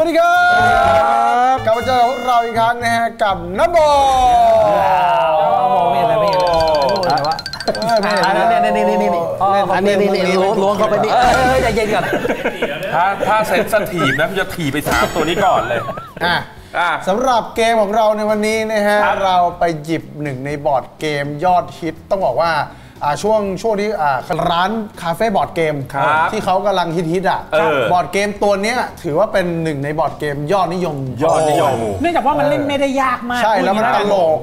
วัสดีครับกลับมาเจอกับเราอีกครั้งนะฮะกับน้ำโบนี่ล้วงเข้าไปดิใจเย็นก่อนถ้าเซ็นสถีบนะพี่จะถีบไปสามตัวนี้ก่อนเลยสำหรับเกมของเราในวันนี้นะฮะเราไปหยิบหนึ่งในบอร์ดเกมยอดฮิตต้องบอกว่าช่วงนี้ร้านคาเฟ่บอร์ดเกมที่เขากำลังฮิตๆอ่ะบอร์ดเกมตัวนี้ถือว่าเป็นหนึ่งในบอร์ดเกมยอดนิยมเนื่องจากว่ามันเล่นไม่ได้ยากมากใช่แล้วมันตลก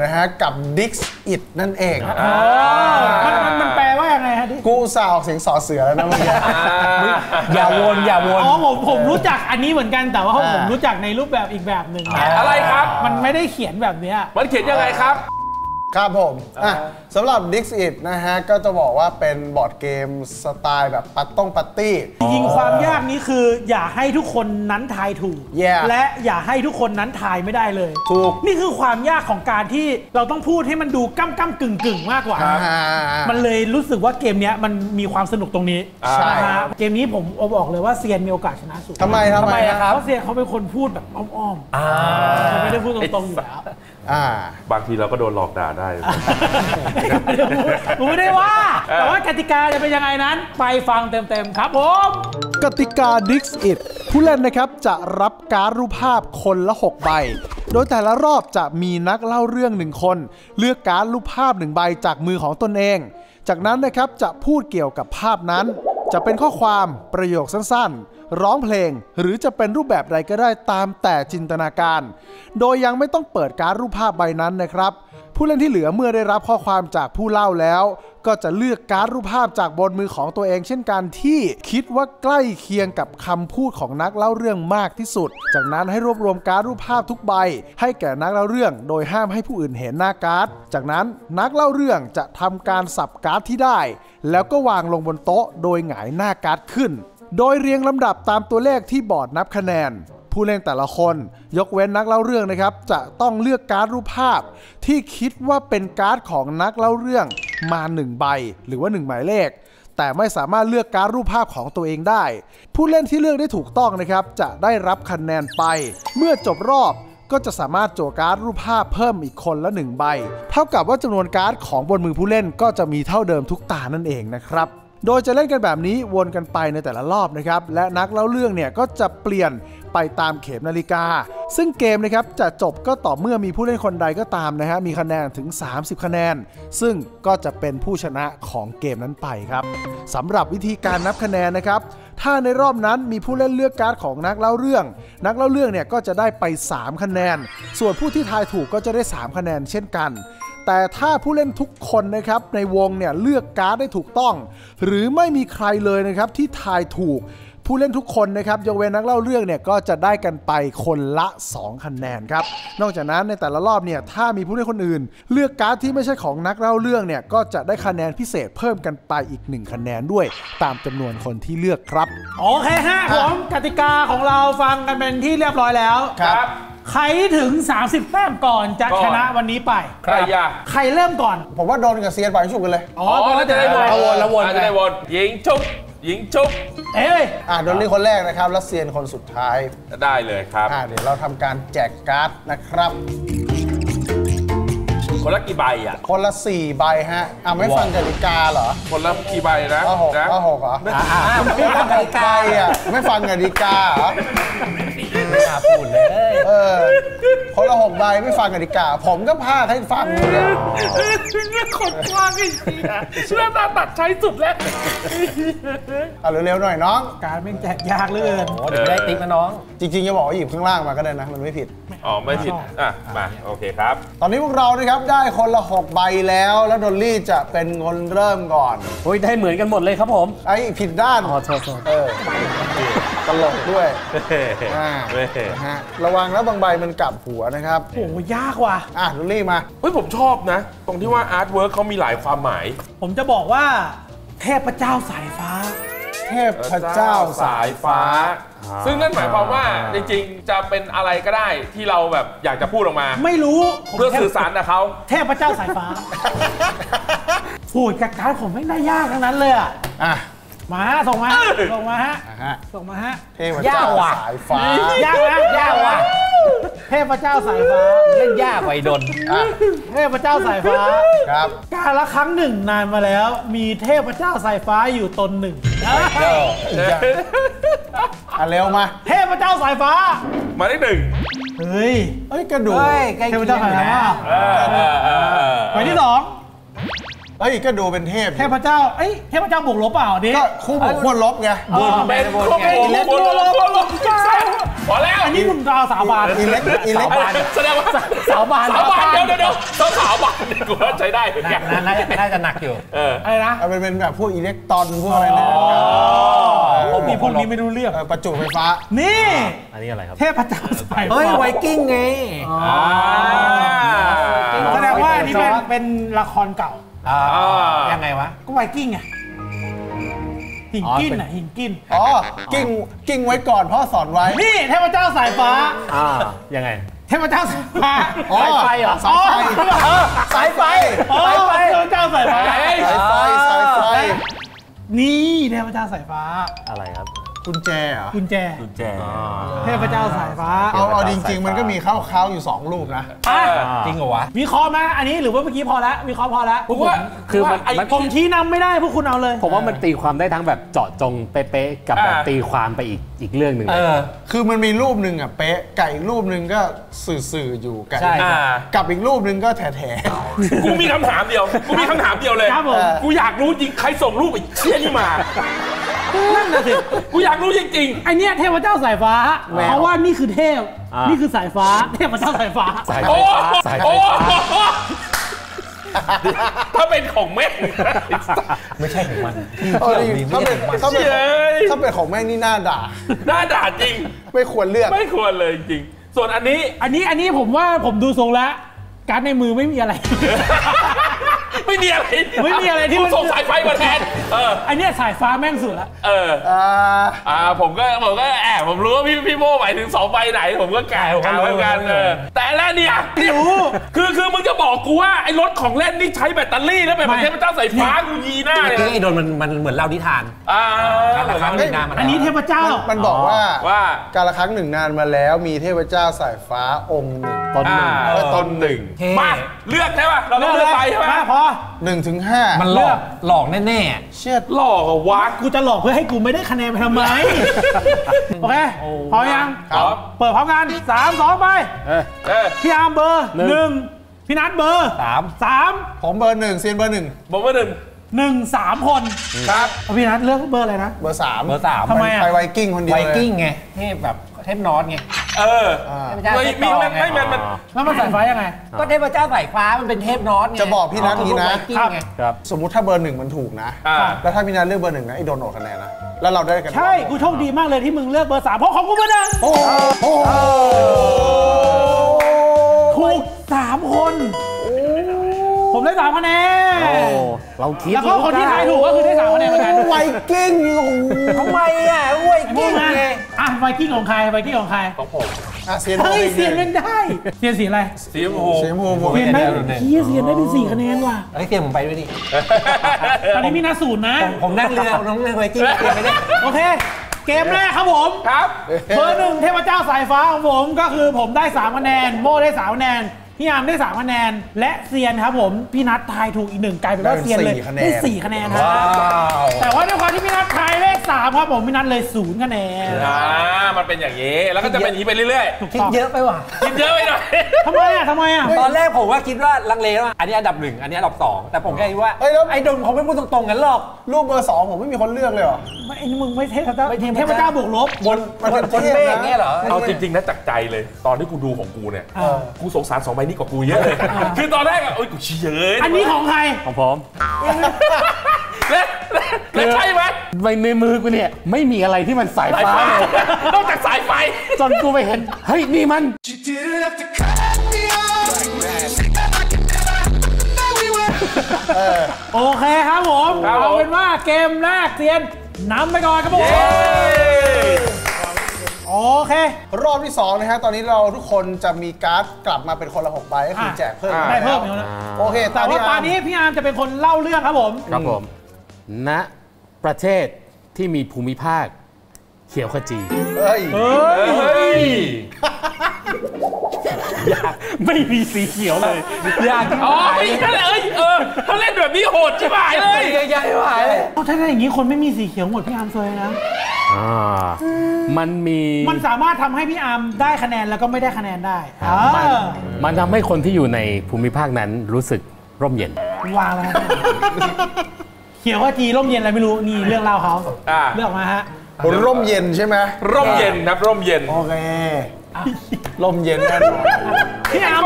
นะฮะกับ Dixit นั่นเองมันแปลว่ายังไงฮะดิกูสาวเสียงสอเสือแล้วนะมึงอย่าวนอ๋อผมรู้จักอันนี้เหมือนกันแต่ว่าผมรู้จักในรูปแบบอีกแบบหนึ่งอะไรครับมันไม่ได้เขียนแบบนี้มันเขียนยังไงครับครับผมสำหรับ Dixit นะฮะก็จะบอกว่าเป็นบอร์ดเกมสไตล์แบบปาร์ตี้จริงๆความยากนี้คืออย่าให้ทุกคนนั้นทายถูกและอย่าให้ทุกคนนั้นทายไม่ได้เลยถูกนี่คือความยากของการที่เราต้องพูดให้มันดูก้ำกึ่งมากกว่ามันเลยรู้สึกว่าเกมนี้มันมีความสนุกตรงนี้ใช่ครับเกมนี้ผมบอกเลยว่าเซียนมีโอกาสชนะสุดทำไมครับเพราะเซียนเขาเป็นคนพูดแบบอ้อมๆไม่ได้พูดตรงๆอยู่แล้วบางทีเราก็โดนหลอกด่าได้ผมไม่ได้ว่าแต่ว่ากติกาจะเป็นยังไงนั้นไปฟังเต็มๆครับผมกติกา Dixit ผู้เล่นนะครับจะรับการ์ดรูปภาพคนละ6 ใบโดยแต่ละรอบจะมีนักเล่าเรื่อง1คนเลือกการ์ดรูปภาพ1 ใบจากมือของตนเองจากนั้นนะครับจะพูดเกี่ยวกับภาพนั้นจะเป็นข้อความประโยคสั้นๆร้องเพลงหรือจะเป็นรูปแบบใดก็ได้ตามแต่จินตนาการโดยยังไม่ต้องเปิดการ์ดรูปภาพใบนั้นนะครับผู้เล่นที่เหลือเมื่อได้รับข้อความจากผู้เล่าแล้วก็จะเลือกการ์ดรูปภาพจากบนมือของตัวเองเช่นกันที่คิดว่าใกล้เคียงกับคำพูดของนักเล่าเรื่องมากที่สุดจากนั้นให้รวบรวมการ์ดรูปภาพทุกใบให้แก่นักเล่าเรื่องโดยห้ามให้ผู้อื่นเห็นหน้าการ์ดจากนั้นนักเล่าเรื่องจะทำการสับการ์ดที่ได้แล้วก็วางลงบนโต๊ะโดยหงายหน้าการ์ดขึ้นโดยเรียงลำดับตามตัวเลขที่บอร์ดนับคะแนนผู้เล่นแต่ละคนยกเว้นนักเล่าเรื่องนะครับจะต้องเลือกการ์ดรูปภาพที่คิดว่าเป็นการ์ดของนักเล่าเรื่องมา1 ใบหรือว่า1 หมายเลขแต่ไม่สามารถเลือกการ์ดรูปภาพของตัวเองได้ผู้เล่นที่เลือกได้ถูกต้องนะครับจะได้รับคะแนนไปเมื่อจบรอบก็จะสามารถจั่วการ์ดรูปภาพเพิ่มอีกคนละ1 ใบเท่ากับว่าจำนวนการ์ดของบนมือผู้เล่นก็จะมีเท่าเดิมทุกตานั่นเองนะครับโดยจะเล่นกันแบบนี้วนกันไปในแต่ละรอบนะครับและนักเล่าเรื่องเนี่ยก็จะเปลี่ยนไปตามเข็มนาฬิกาซึ่งเกมนะครับจะจบก็ต่อเมื่อมีผู้เล่นคนใดก็ตามนะฮะมีคะแนนถึง30 คะแนนซึ่งก็จะเป็นผู้ชนะของเกมนั้นไปครับสำหรับวิธีการนับคะแนนนะครับถ้าในรอบนั้นมีผู้เล่นเลือกการ์ดของนักเล่าเรื่องเนี่ยก็จะได้ไป3คะแนนส่วนผู้ที่ทายถูกก็จะได้3คะแนนเช่นกันแต่ถ้าผู้เล่นทุกคนนะครับในวงเนี่ยเลือกการ์ดได้ถูกต้องหรือไม่มีใครเลยนะครับที่ทายถูกผู้เล่นทุกคนนะครับยกเว้นนักเล่าเรื่องเนี่ยก็จะได้กันไปคนละ2 คะแนนครับนอกจากนั้นในแต่ละรอบเนี่ยถ้ามีผู้เล่นคนอื่นเลือกการ์ดที่ไม่ใช่ของนักเล่าเรื่องเนี่ยก็จะได้คะแนนพิเศษเพิ่มกันไปอีก1คะแนนด้วยตามจำนวนคนที่เลือกครับโอเคฮะผมกติกาของเราฟังกันเป็นที่เรียบร้อยแล้วครับใครถึง30แต้มก่อนจะชนะวันนี้ไปใครอยากใครเริ่มก่อนผมว่าโดนกับเซียนไปชุบกันเลยอ๋อแล้วจะได้วนยิงชุบเอ้ยโดนนี่คนแรกนะครับแล้วเซียนคนสุดท้ายได้เลยครับเดี๋ยวเราทำการแจกการ์ดนะครับคนละกี่ใบอ่ะคนละ4 ใบฮะไม่ฟังกติกาเหรอคนละกี่ใบนะ6เหรอไม่ฟังกติกาอ่ะไม่ฟังกติกาเหรอไม่น่าพูดเลยคนละ6 ใบไม่ฟังกติกาผมก็พาให้ฟังเลยคนกลางจริงเชื่อตาตัดใช้สุดแล้วเร็วๆหน่อยน้องการไม่แจกยากเลยโอ้ได้ติ๊กนะน้องจริงๆจะบอกว่าหยิบข้างล่างมาก็ได้นะมันไม่ผิดอ๋อไม่ผิดมาโอเคครับตอนนี้พวกเรานะครับได้คนละ6 ใบแล้วดอลลี่จะเป็นคนเริ่มก่อนโอ้ยได้เหมือนกันหมดเลยครับผมไอ้ผิดด้านอ๋อโทษตลกด้วยระวังนะบางใบมันกลับหัวนะครับโอ้ยากว่ะดอลลี่มาเฮ้ยผมชอบนะตรงที่ว่าอาร์ตเวิร์คเขามีหลายความหมายผมจะบอกว่าเทพเจ้าสายฟ้าเทพเจ้าสายฟ้าซึ่งนั่นหมายความว่าจริงๆจะเป็นอะไรก็ได้ที่เราแบบอยากจะพูดออกมาไม่รู้เพื่อสื่อสารกับเขาเทพเจ้าสายฟ้าโอ้ยจากการผมไม่ได้ยากทั้งนั้นเลยอ่ะ มาส่งมาส่งมาฮะส่งมาฮะเทพเจ้าสายฟ้ายากนะยากว่ะเทพเจ้าสายฟ้าเล่นยากไวดนเทพเจ้าสายฟ้าครับกาลครั้งหนึ่งนานมาแล้วมีเทพเจ้าสายฟ้าอยู่ตนหนึ่งเอาเร็วมาเทพเจ้าสายฟ้ามาได้หนึ่งเฮ้ยกระดูกเทพเจ้าสายฟ้าไปที่สองเอ้ยก็ดูเป็นเทพเทพเจ้าเอ้ยเทพเจ้าบวกลบเปล่าดิก็คู่บวกคู่ลบไงบวกเป็นบวกเป็นอิเล็กบวกลบพอแล้วอันนี้คุณเอาสาวบานอิเล็กบานแสดงว่าสาวบานเดี๋ยวต้องสาวบานกูว่าใช้ได้เหมือนกันน่าจะหนักอยู่อะไรนะเป็นแบบพวกอิเล็กตรอนพวกอะไรนะพวกนี้ไม่รู้เรื่องประจุไฟฟ้านี่อันนี้อะไรครับเทพเจ้าสายเฮ้ยไวกิ้งไงแสดงว่านี่เป็นละครเก่ายังไงวะก็ไวกิ้งไงหิงกิ้นน่ะหิงกิ้นอ๋อกิ้งไว้ก่อนพ่อสอนไว้นี่เทพเจ้าสายฟ้ายังไงเทพเจ้าสายฟ้าสายไฟเหรอสายไฟเทพเจ้าสายฟ้าสายไฟนี่เทพเจ้าสายฟ้าอะไรครับกุญแจเหรอกุญแจเทพเจ้าสายฟ้าเอาจริงๆมันก็มีข้าวๆอยู่2รูปนะจริงเหรอวะวิเคราะห์มาอันนี้หรือว่าเมื่อกี้พอแล้ววิเคราะห์พอแล้วผมว่าคือมันผมชี้นำไม่ได้พวกคุณเอาเลยผมว่ามันตีความได้ทั้งแบบเจาะจงเป๊ะๆกับแบบตีความไปอีกเรื่องหนึ่งเลยคือมันมีรูปหนึ่งอ่ะเป๊ะไก่รูปหนึ่งก็สื่ออยู่ไก่กับอีกรูปหนึ่งก็แถกูมีคำถามเดียวเลยกูอยากรู้จริงใครส่งรูปไอ้เชี่ยนี่มานั่นน่ะสิกูอยากรู้จริงๆไอเนี้ยเทพเจ้าสายฟ้าเพราะว่านี่คือเทพนี่คือสายฟ้าเทพเจ้าสายฟ้าสายฟ้าถ้าเป็นของแม่ไม่ใช่ของมันถ้าเป็นของแม่นี่หน้าด่าจริงไม่ควรเลือกไม่ควรเลยจริงส่วนอันนี้ผมว่าผมดูทรงแล้วการ์ดในมือไม่มีอะไรที่ส่งสายไฟมาแทนอันนี้สายฟ้าแม่งสุดละผมก็แอบผมรู้ว่าพี่โม่หมายถึง2ใบไหนผมก็แกะของเขาแล้วกันแต่แล้วเนี่ยไม่รู้คือมึงจะบอกกูว่าไอ้รถของเล่นนี่ใช้แบตเตอรี่แล้วเป็นเทพเจ้าสายฟ้ากูยีหน้าเลยไอ้โดนมันเหมือนเล่านิทานอันนี้เทพเจ้ามันบอกว่าการละครั้งหนึ่งนานมาแล้วมีเทพเจ้าสายฟ้าองค์หนึ่งตนหนึ่งมาเลือกใช่ป่ะเราเลือกไปใช่ไหม1-5มันหลอกแน่ๆเชื่อหลอกอะวะกูจะหลอกเพื่อให้กูไม่ได้คะแนนไปทำไมโอเคพอยังเปิดพร้อมกัน3-2ไปพี่อาร์มเบอร์1พี่นัทเบอร์3ผมเบอร์1เซียนเบอร์1ผมเบอร์1 3คนครับพี่นัทเลือกเบอร์อะไรนะเบอร์3ทำไมไปไวกิ้งคนเดียวไวกิ้งไงเทพแบบเทพนอร์สไงมันแล้วมันสายฟ้ายังไงก็เทพเจ้าสายฟ้ามันเป็นเทพนอร์สไงจะบอกพี่นัทนี้นะครับสมมุติถ้าเบอร์1มันถูกนะแล้วถ้าพี่นัทเลือกเบอร์1นะไอ้โดนโหนคะแนนนะแล้วเราได้กันใช่กูโชคดีมากเลยที่มึงเลือกเบอร์3เพราะของกูเบอร์1ถูก3คนผมได้3คะแนนเราคิดแล้วก็คนที่ทายถูกก็คือได้3คะแนนเหมือนกันไวกิ้งทำไมอ่ะไวกิ้งไงอ่ะไวกิ้งของใครไวกิ้งของใครของผมอ่ะเสียนไม่ได้เสียนสีอะไรสีชมพูเสียนได้เป็น4 คะแนนว่ะไอ้เสียนผมไปด้วยดิตอนนี้มีนาสูตรนะผมนั่งเรือน้องเรือไวกิ้งเสียนไม่ได้โอเคเกมแรกครับผมครับเบอร์1เทพเจ้าสายฟ้าของผมก็คือผมได้3คะแนนโม่ได้3คะแนนพี่อาร์มได้3คะแนนและเซียนครับผมพี่นัททายถูกอีก1กลายเป็นว่าเซียนเลยได้4คะแนนครับแต่ว่าในความที่พี่นัททายเลข3ครับผมพี่นัทเลย0คะแนนมันเป็นอย่างนี้แล้วก็จะเป็นอย่างนี้ไปเรื่อยๆคิดเยอะไปว่ะคิดเยอะไปหน่อยทำไมอ่ะตอนแรกผมว่าคิดว่าลังเลว่าอันนี้อันดับ1อันนี้อันดับ2แต่ผมแค่คิดว่าไอ้ดมเขาไม่พูดตรงๆกันหรอกรูปเบอร์2ผมไม่มีคนเลือกเลยหรอไม่มึงไม่เทพเจ้าบวกลบบนเมฆเนี่ยเหรอเอาจริงๆนะจากใจเลยตอนที่กูดูของกูเนี่ยกูสงสาร2ใบนี่กว่ากูเยอะเลยคือตอนแรกอ่ะโอ้ยกูเฉยอันนี้ของใครของผมแล้วใช่ไหมในมือกูเนี่ยไม่มีอะไรที่มันสายฟ้านอกจากสายไฟจนกูไปเห็นเฮ้ยนี่มันโอเคครับผมเอาเป็นว่าเกมแรกเซียนนำไปก่อนครับผมโอเครอบที่2นะฮะตอนนี้เราทุกคนจะมีการ์ดกลับมาเป็นคนละ6ใบก็คือแจกเพิ่มได้เพิ่มอีกนะโอเคแต่ว่าตอนนี้พี่อาร์มจะเป็นคนเล่าเรื่องครับผมณประเทศ ที่มีภูมิภาคเขียวขจีเฮ้ยอยากไม่มีสีเขียวเลยอยากอ๋อไม่ใช่เลยเขาเล่นแบบนี้โหดจะหายเลยใหญ่ๆหายเลยถ้าได้อย่างนี้คนไม่มีสีเขียวหมดพี่อาร์มซวยนะมันสามารถทำให้พี่อาร์มได้คะแนนแล้วก็ไม่ได้คะแนนได้มันทำให้คนที่อยู่ในภูมิภาคนั้นรู้สึกร่มเย็นวางแล้วเขียวขจีร่มเย็นอะไรไม่รู้นี่เรื่องราวเขาเรื่องมาฮะร่มเย็นใช่ไหมร่มเย็นครับร่มเย็นโอเคลมเย็นแน่นอนพี่อาร์ม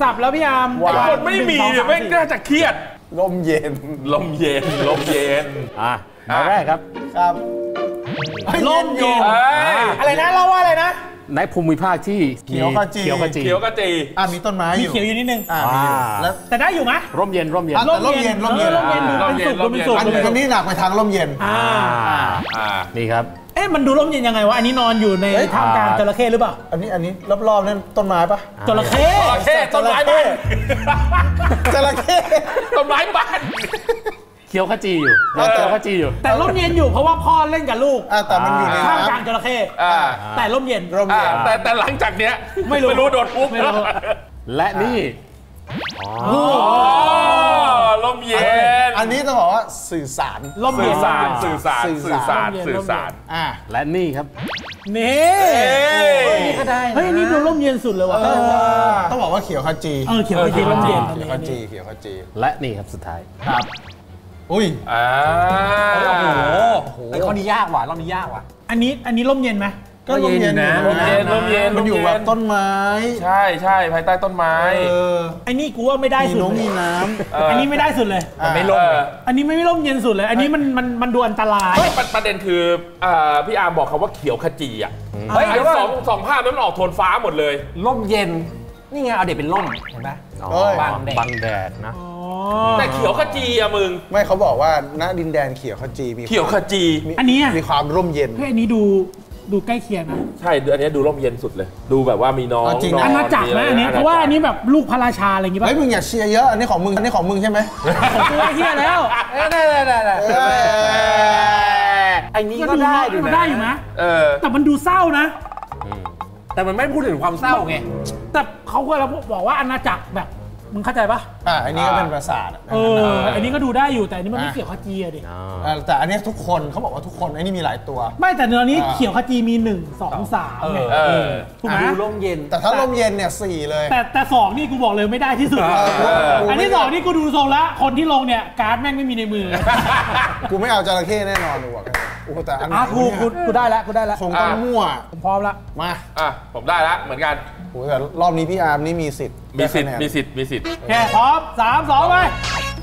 สับแล้วพี่อาร์มไอ้คนไม่มีเนี่ยไม่น่าจะเครียดลมเย็นลมเย็นลมเย็นมาแรกครับครับลมเย็นอะไรนะเราว่าอะไรนะในภูมิภาคที่เขียวกะจีมีต้นไม้อยู่มีเขียวอยู่นิดนึงแต่ได้อยู่ไหมร่มเย็นร่มเย็นร่มเย็นอันนี้หนักไปทางร่มเย็นนี่ครับเอ๊ะมันดูร่มเย็นยังไงวะอันนี้นอนอยู่ในท่ามกลางจระเข้หรือเปล่าอันนี้รอบๆนั่นต้นไม้ปะจระเข้ต้นไม้บ้านจระเข้ต้นไม้บ้านเขียวขจีอยู่แต่ร่มเย็นอยู่เพราะว่าพ่อเล่นกับลูกแต่มันอยู่ในท่ามกลางจระเข้แต่ร่มเย็นแต่หลังจากเนี้ยไม่รู้โดนปุ๊บและนี่ร่มเย็นอันนี้ต้องบอกว่าสื่อสารร่มเย็นสื่อสารและนี่ครับนี่ก็ได้เฮ้ยนี่ดูร่มเย็นสุดเลยว่ะต้องบอกว่าเขียวขจีเขียวขจีร่มเย็นและนี่ครับสุดท้ายครับอุ้ยไอ้ข้อนี้ยากว่ะรอบนี้ยากว่ะอันนี้ร่มเย็นไหมก็ร่มเย็นนะร่มเย็นมันอยู่แบบต้นไม้ใช่ใช่ภายใต้ต้นไม้ไอ้นี่กูว่าไม่ได้สุดมีน้ำอันนี้ไม่ได้สุดเลยไม่ร่มอันนี้ไม่ร่มเย็นสุดเลยอันนี้มันดูอันตรายประเด็นคือพี่อาร์บอกคำว่าเขียวขจีอ่ะเฮ้ยสองภาพนั้นออกโทนฟ้าหมดเลยร่มเย็นนี่ไงเอาเด็กเป็นร่มเห็นไหมบังแดดนะแต่เขียวขจีอะมึงไม่เขาบอกว่าณดินแดนเขียวขจีอันนี้มีความร่มเย็นเฮ้ยอันนี้ดูใกล้เคียงนะใช่อันนี้ดูร่มเย็นสุดเลยดูแบบว่ามีน้องอาณาจักรนะอันนี้เพราะว่าอันนี้แบบลูกพระราชาอะไรอย่างงี้ป่ะเฮ้ยมึงอย่าเชียร์เยอะอันนี้ของมึงใช่ไหมของกูเชียร์แล้วไอ้นี่ก็ได้อยู่นะแต่มันดูเศร้านะแต่มันไม่พูดถึงความเศร้าไงแต่เขาก็เราบอกว่าอาณาจักรแบบมึงเข้าใจปะอันนี้ก็เป็นประสาทอันนี้ก็ดูได้อยู่แต่อันนี้มันไม่เขียวขจีอะดิแต่อันนี้ทุกคนเขาบอกว่าทุกคนอันนี้มีหลายตัวไม่แต่เนื้อนี้เขียวขจีมี1 2 3ไงถูกไหมดูร่มเย็นแต่ถ้าร่มเย็นเนี่ย4เลยแต่2นี่กูบอกเลยไม่ได้ที่สุดอันนี้2นี่กูดูทรงละคนที่ลงเนี่ยการ์ดแม่งไม่มีในมือกูไม่เอาจระเข้แน่นอนหรอกอู้แต่อันนี้กูได้แล้วคงต้องมั่วผมพร้อมละมาผมได้ละเหมือนกันโอ้แต่รอบนี้พี่อาร์มนี่มีสิทธิ์แค่พร้อม3 2ไป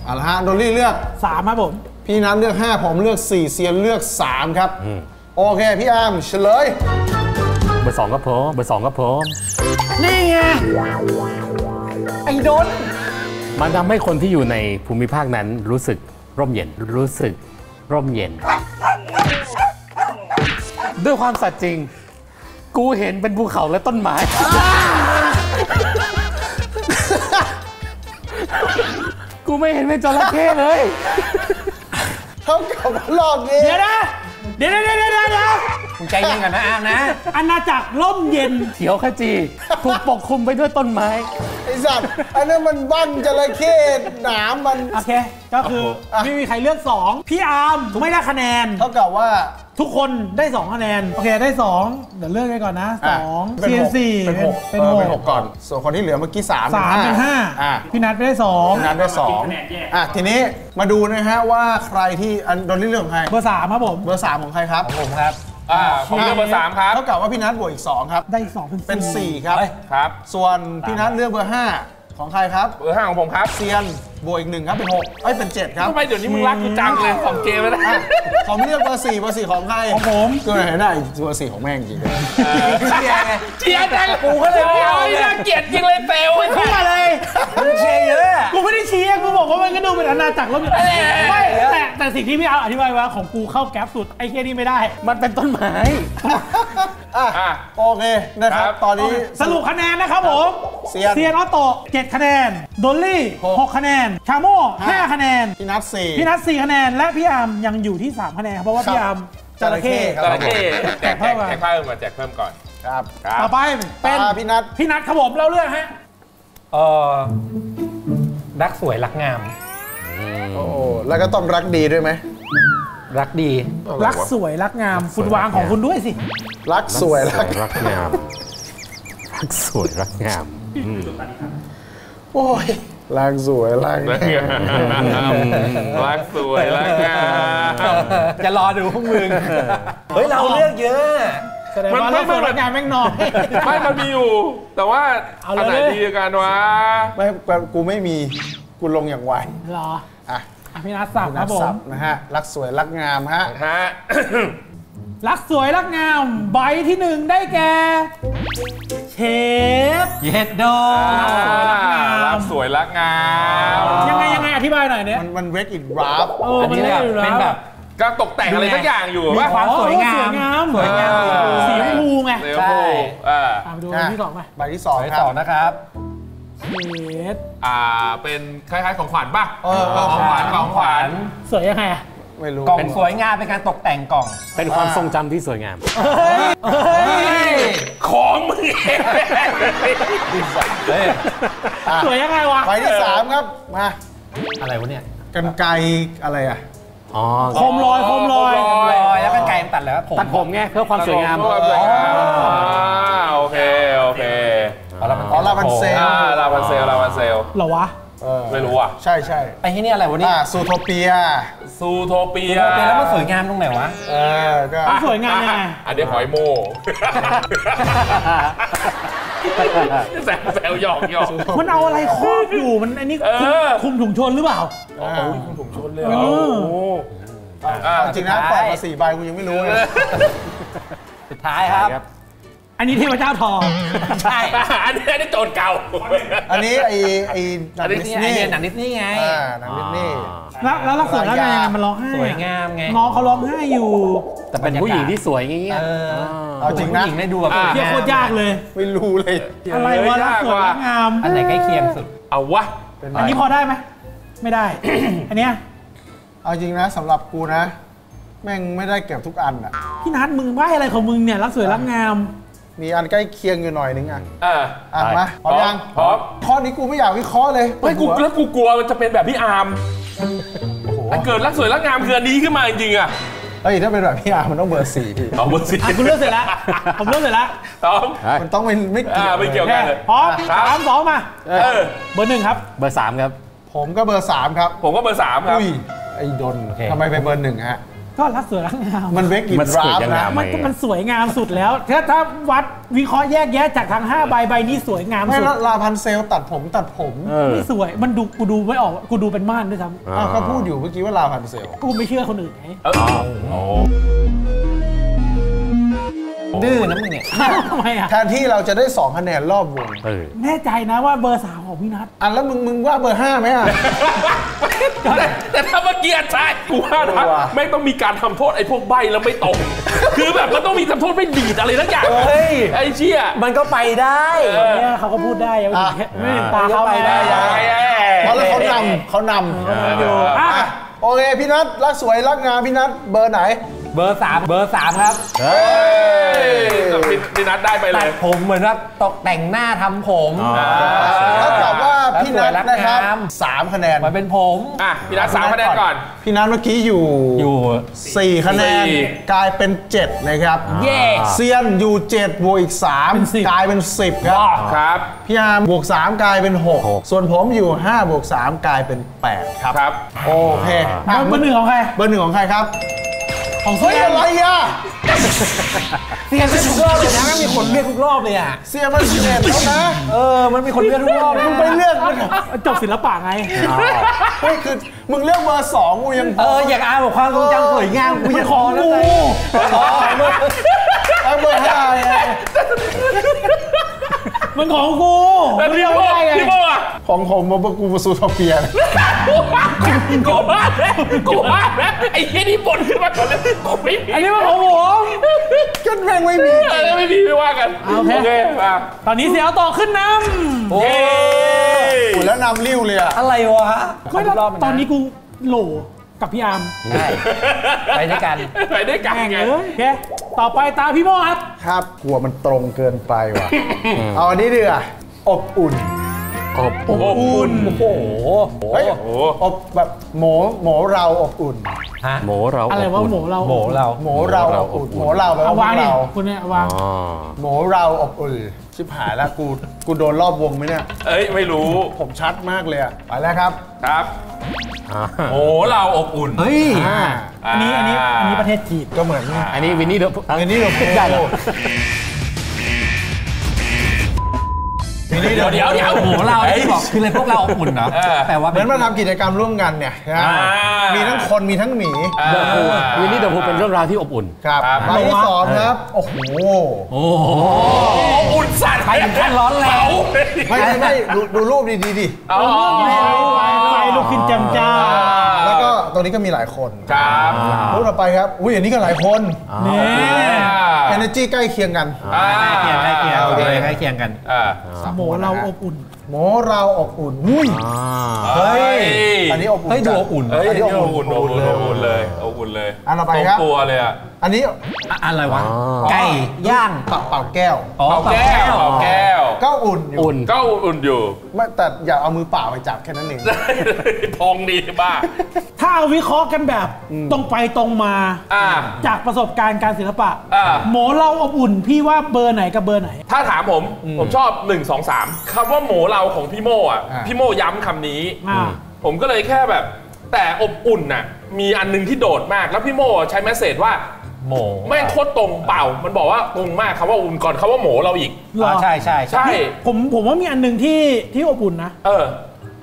เอาละฮะโดนลี่เลือก3ครับผมพี่น้ำเลือก5ผมเลือก4เซียนเลือก3ครับโอเคพี่อาร์มเฉลยเบอร์ 2ครับผมนี่ไงไอ้ดนมันทำให้คนที่อยู่ในภูมิภาคนั้นรู้สึกร่มเย็นด้วยความสัตย์จริงกูเห็นเป็นภูเขาและต้นไม้กูไม่เห็นเป็นจระเข้เลยเท่ากับหลอกเองเดี๋ยวใจเย็นกันนะอาร์มนะอาณาจักรร่มเย็นเขียวขจีถูกปกคลุมไปด้วยต้นไม้ไอ้สัตว์อันนั้นมันบ้านจระเข้หนามมันโอเคก็คือไม่มีใครเลือก2พี่อาร์มไม่ได้คะแนนเท่ากับว่าทุกคนได้2คะแนนโอเคได้2เดี๋ยวเลือกไปก่อนนะ2เป็น4เป็น 6ก่อนส่วนคนที่เหลือเมื่อกี้3เป็น5พี่นัทไปได้2พี่นัทได้2ทีนี้มาดูนะฮะว่าใครที่โดนเลือกของใครเบอร์ 3ครับผมเบอร์ 3ของใครครับผมครับผมเลือกเบอร์ 3ครับเท่ากับว่าพี่นัทบวกอีก2ครับได้อีก2เป็น4ครับส่วนพี่นัทเลือกเบอร์ 5ของใครครับเบอร์ 5ของผมครับเซียนบวกอีก1ครับเป็น6เป็น7ครับทำไมเดี๋ยวนี้มึงรักกูจังเลยของเกมแล้วนะผมเลือกเบอร์ 4ของใครของผมตัวไหนได้เบอร์ 4ของแม่งจริงเชียร์จังกูก็เลยไม่เอาน่าเกลียดจริงเลยเฟลไอ้พวกอะไรมึงเชียร์เยอะกูไม่ได้เชียร์กูบอกว่ามันก็ดูเป็นอาณาจักรแล้วไม่แต่สิ่งที่พี่เอาอธิบายว่าของกูเข้าแก๊ปสุดไอ้เหี้ยนี่ไม่ได้มันเป็นต้นไม้ โอเคนะครับตอนนี้สรุปคะแนนนะครับผมเซียนออโต้7คะแนนดอลลี่6คะแนนชาโม่5คะแนนพี่นัท4คะแนนและพี่อาร์มยังอยู่ที่3คะแนนครับเพราะว่าพี่อาร์มจระเข้แจกเพิ่มมาแจกเพิ่มก่อนครับต่อไปเป็นพี่นัทครับผมเล่าเรื่องฮะรักสวยรักงามโอ้แล้วก็ต้องรักดีด้วยไหมรักดีรักสวยรักงามคุณวางของคุณด้วยสิรักสวยรักงามรักสวยรักงามโอ้ยรักสวยรักงามรักสวยรักงามจะรอดูพวกมึงเฮ้ยเราเลือกเยอะมันไม่เหมือนงานแม่งนอนไม่มันมีอยู่แต่ว่าอันไหนดีกันวะไม่กูไม่มีกูลงอย่างไวหรออ่ะพี่นัทสับครับผมนะฮะรักสวยรักงามฮะรักสวยรักงามใบที่1ได้แก่เชฟเย็ดโดรักสวยรักงามยังไงอธิบายหน่อยเนี่ยมันเวกอิดราฟอันนี้เป็นแบบก็ตกแต่งอะไรสักอย่างอยู่มีความสวยงามสีชมพูไงใช่ดูที่สองไหมใบที่2นะครับเป็นคล้ายๆของขวัญป่ะของขวัญสวยยังไงไม่รู้เป็นสวยงามเป็นการตกแต่งกล่องเป็นความทรงจำที่สวยงามของมึงสวยยังไงวะใบที่3ครับมาอะไรวะเนี่ยกรรไกรอะไรอ่ะโคมลอยแล้วกรรไกรตัดแล้วตัดผมไงเพื่อความสวยงามโอเคลาบันเซลหรอวะไม่รู้อ่ะใช่ไอ้ที่นี่อะไรวะนี่ซูโทเปียแล้วมันสวยงามตรงไหนวะก็สวยงามไงอันนี้หอยโมแซวหยอกมันเอาอะไรครอบอยู่มันอันนี้คุมถุงชนหรือเปล่าคุมถุงชนเลยจริงนะเปิดมา4ใบกูยังไม่รู้เลยสุดท้ายครับอันนี้เทพเจ้าทองใช่อันนี้โจรเก่าอันนี้หนังดิสนีย์ไงหนังดิสนีย์แล้วรักสวยรักงามมันร้องไห้สวยงามไงน้องเขาร้องไห้อยู่แต่เป็นผู้หญิงที่สวยงี้เอาจริงนะผู้หญิงได้ดูแบบเที่ยวโคตรยากเลยไม่รู้เลยอะไรวะรักสวยรักงามอันไหนใกล้เคียงสุดเอาวะอันนี้พอได้ไหมไม่ได้อันเนี้ยเอาจริงนะสำหรับกูนะแม่งไม่ได้เก็บทุกอันอ่ะพี่นัทมึงว่าอะไรของมึงเนี่ยรักสวยรักงามมีอันใกล้เคียงอยู่หน่อยนึงอ่ะมาพร้อมยังพร้อมข้อนี้กูไม่อยากวิเคราะห์เลยไม่กูแล้วกูกลัวมันจะเป็นแบบพี่อาร์มเกิดรักสวยรักงามคืออันนี้ขึ้นมาจริงอ่ะเฮ้ยถ้าเป็นแบบพี่อาร์มมันต้องเบอร์ 4พี่ต้องเบอร์ 4คุณเลือกเสร็จแล้วผมเลือกเสร็จแล้วมันต้องไม่เกี่ยวกันเลยพร้อม3 2มาเบอร์ 1ครับเบอร์ 3ครับผมก็เบอร์ 3ครับผมก็เบอร์ 3ครับไอ้ดนทำไมเป็นเบอร์ 1ฮะก็รักสวยรักงามมันเวกอินราฟนะมันสวยงามสุดแล้วถ้าวัดวิเคราะห์แยกแยะจากทั้ง5ใบนี้สวยงามสุดลาพันเซลตัดผมไม่สวยมันดูกูดูไม่ออกกูดูเป็นม่านด้วยซ้ำก็พูดอยู่เมื่อกี้ว่าลาพันเซลกูไม่เชื่อคนอื่นไงดื้อนะมึงเนี่ยทำไมอ่ะแทนที่เราจะได้2คะแนนรอบวงแน่ใจนะว่าเบอร์3ของพี่นัทอ่ะแล้วมึงว่าเบอร์5ไหมอ่ะแต่ถ้าเมื่อกี้ใช่กูว่านะไม่ต้องมีการทำโทษไอ้พวกใบแล้วไม่ตกคือแบบมันต้องมีทำโทษไม่ดีดอะไรทั้งอย่างไอ้เชี่ยมันก็ไปได้เนี่ยเขาก็พูดได้ยังไม่ตาเขาไปได้ยังเพราะเขานำอ่ะโอเคพี่นัทรักสวยรักงามพี่นัทเบอร์ไหนเบอร์ 3ครับพี่นัทได้ไปเลยตัดผมเหมือนว่าตกแต่งหน้าทำผมแล้วตอบว่าพี่นัทนะครับ3คะแนนมาเป็นผมอ่ะพี่นัท3คะแนนก่อนพี่นัทเมื่อกี้อยู่4คะแนนกลายเป็น7นะครับเซียนอยู่7บวกอีก3กลายเป็น10ครับพี่อาร์มบวก3กลายเป็น6ส่วนผมอยู่5บวก3กลายเป็น8ครับโอเคเบอร์ 1ของใครเบอร์ 1ของใครครับเฮ้ยอะไรอ่ะเซียนมันทุกรอบเลยนะมีคนเลือกทุกรอบเลยอ่ะเซียนมันเด่นแล้วนะมันมีคนเลือกทุกรอบมึงไปเลือกมันจบศิลปะไงไม่คือมึงเลือกเบอร์ 2กูยังอยากอาบอกความทรงจำสวยงามกูจะขอแล้วแต่เบอร์ 5ไงมันของกูพี่โม่ ของผมมาประกูมาซูโทเปียกูบ้าแล้วกูบ้าแล้วไอ้เหี้ยนี่บ่นขึ้นมาก่อนเลยกูไม่มีอันนี้มันของผมก็แรงไม่มีไม่มีไม่ว่ากันโอเคมาตอนนี้เสียเอาต่อขึ้นนำโอ้ยแล้วนำริ้วเลยอะอะไรวะไม่รอบตอนนี้กูโหลกับพี่อาร์มไปด้วยกันไปด้วยกันไงโอเคต่อไปตาพี่โม่ครับครับกลัวมันตรงเกินไปว่ะเอาอันนี้ดีกว่าอบอุ่นอบอุ่นโอ้โหอบแบบหมูเราอบอุ่นฮะหมูเราอะไรวะหมูเราอบอุ่นหมูเราแบบวางนี่คุณเนี่ยวางหมูเราอบอุ่นชิบหายแล้วกูโดนรอบวงไหมเนี่ยเอ้ยไม่รู้ผมชัดมากเลยอะไปแล้วครับครับโอ้เราอบอุ่นเฮ้ยอันนี้ประเทศจีนก็เหมือนอันนี้วินนี่เดือบอันนี้เดือบได้หรอเดี๋ยวโอ้โหเราที่บอกคือเลยพวกเราอบอุ่นเนาะแปลว่าเหมือนมาทำกิจกรรมร่วมกันเนี่ยมีทั้งคนมีทั้งหมีเดอะพูวินนี่เดอะพูเป็นเรื่องราวที่อบอุ่นครับมาที่สองครับโอ้โหอบอุ่นสัตว์ใครถึงขั้นร้อนแล้วไม่ดูรูปดีๆดิลูกขึ้นจำจ้าแล้วก็ตรงนี้ก็มีหลายคนครับรูปต่อไปครับอุ้ยอันนี้ก็หลายคนนี่เอเนอร์จี้ใกล้เคียงกันใกล้เคียงกันโหมเราอบอุ่นโหมเราอบอุ่นเฮ้ยอันนี้อบอุ่นเฮ้ยดูอบอุ่นอันนี้อบอุ่นเลยอบอุ่นเลยอันต่อไปครับตัวเลยอ่ะอันนี้อะไรวะไก่ย่างเป่าแก้วก็อุ่นอยู่ไม่แต่อย่าเอามือเปล่าไปจับแค่นั้นเองทองดีบ้าถ้าเอาวิเคราะห์กันแบบตรงไปตรงมาจากประสบการณ์การศิลปะโหมเราอบอุ่นพี่ว่าเบอร์ไหนกับเบอร์ไหนถ้าถามผมชอบ1 2 3คำว่าโหมเราของพี่โม่อะพี่โม่ย้ำคำนี้ผมก็เลยแค่แบบแต่อบอุ่นน่ะมีอันนึงที่โดดมากแล้วพี่โม่ใช้เมสเสจว่าโหมแม่งโคตรตรงเปล่ามันบอกว่าตรงมากคำว่าอุ่นก่อนคำว่าโหมเราอีกใช่ผมว่ามีอันนึงที่อบอุ่นนะ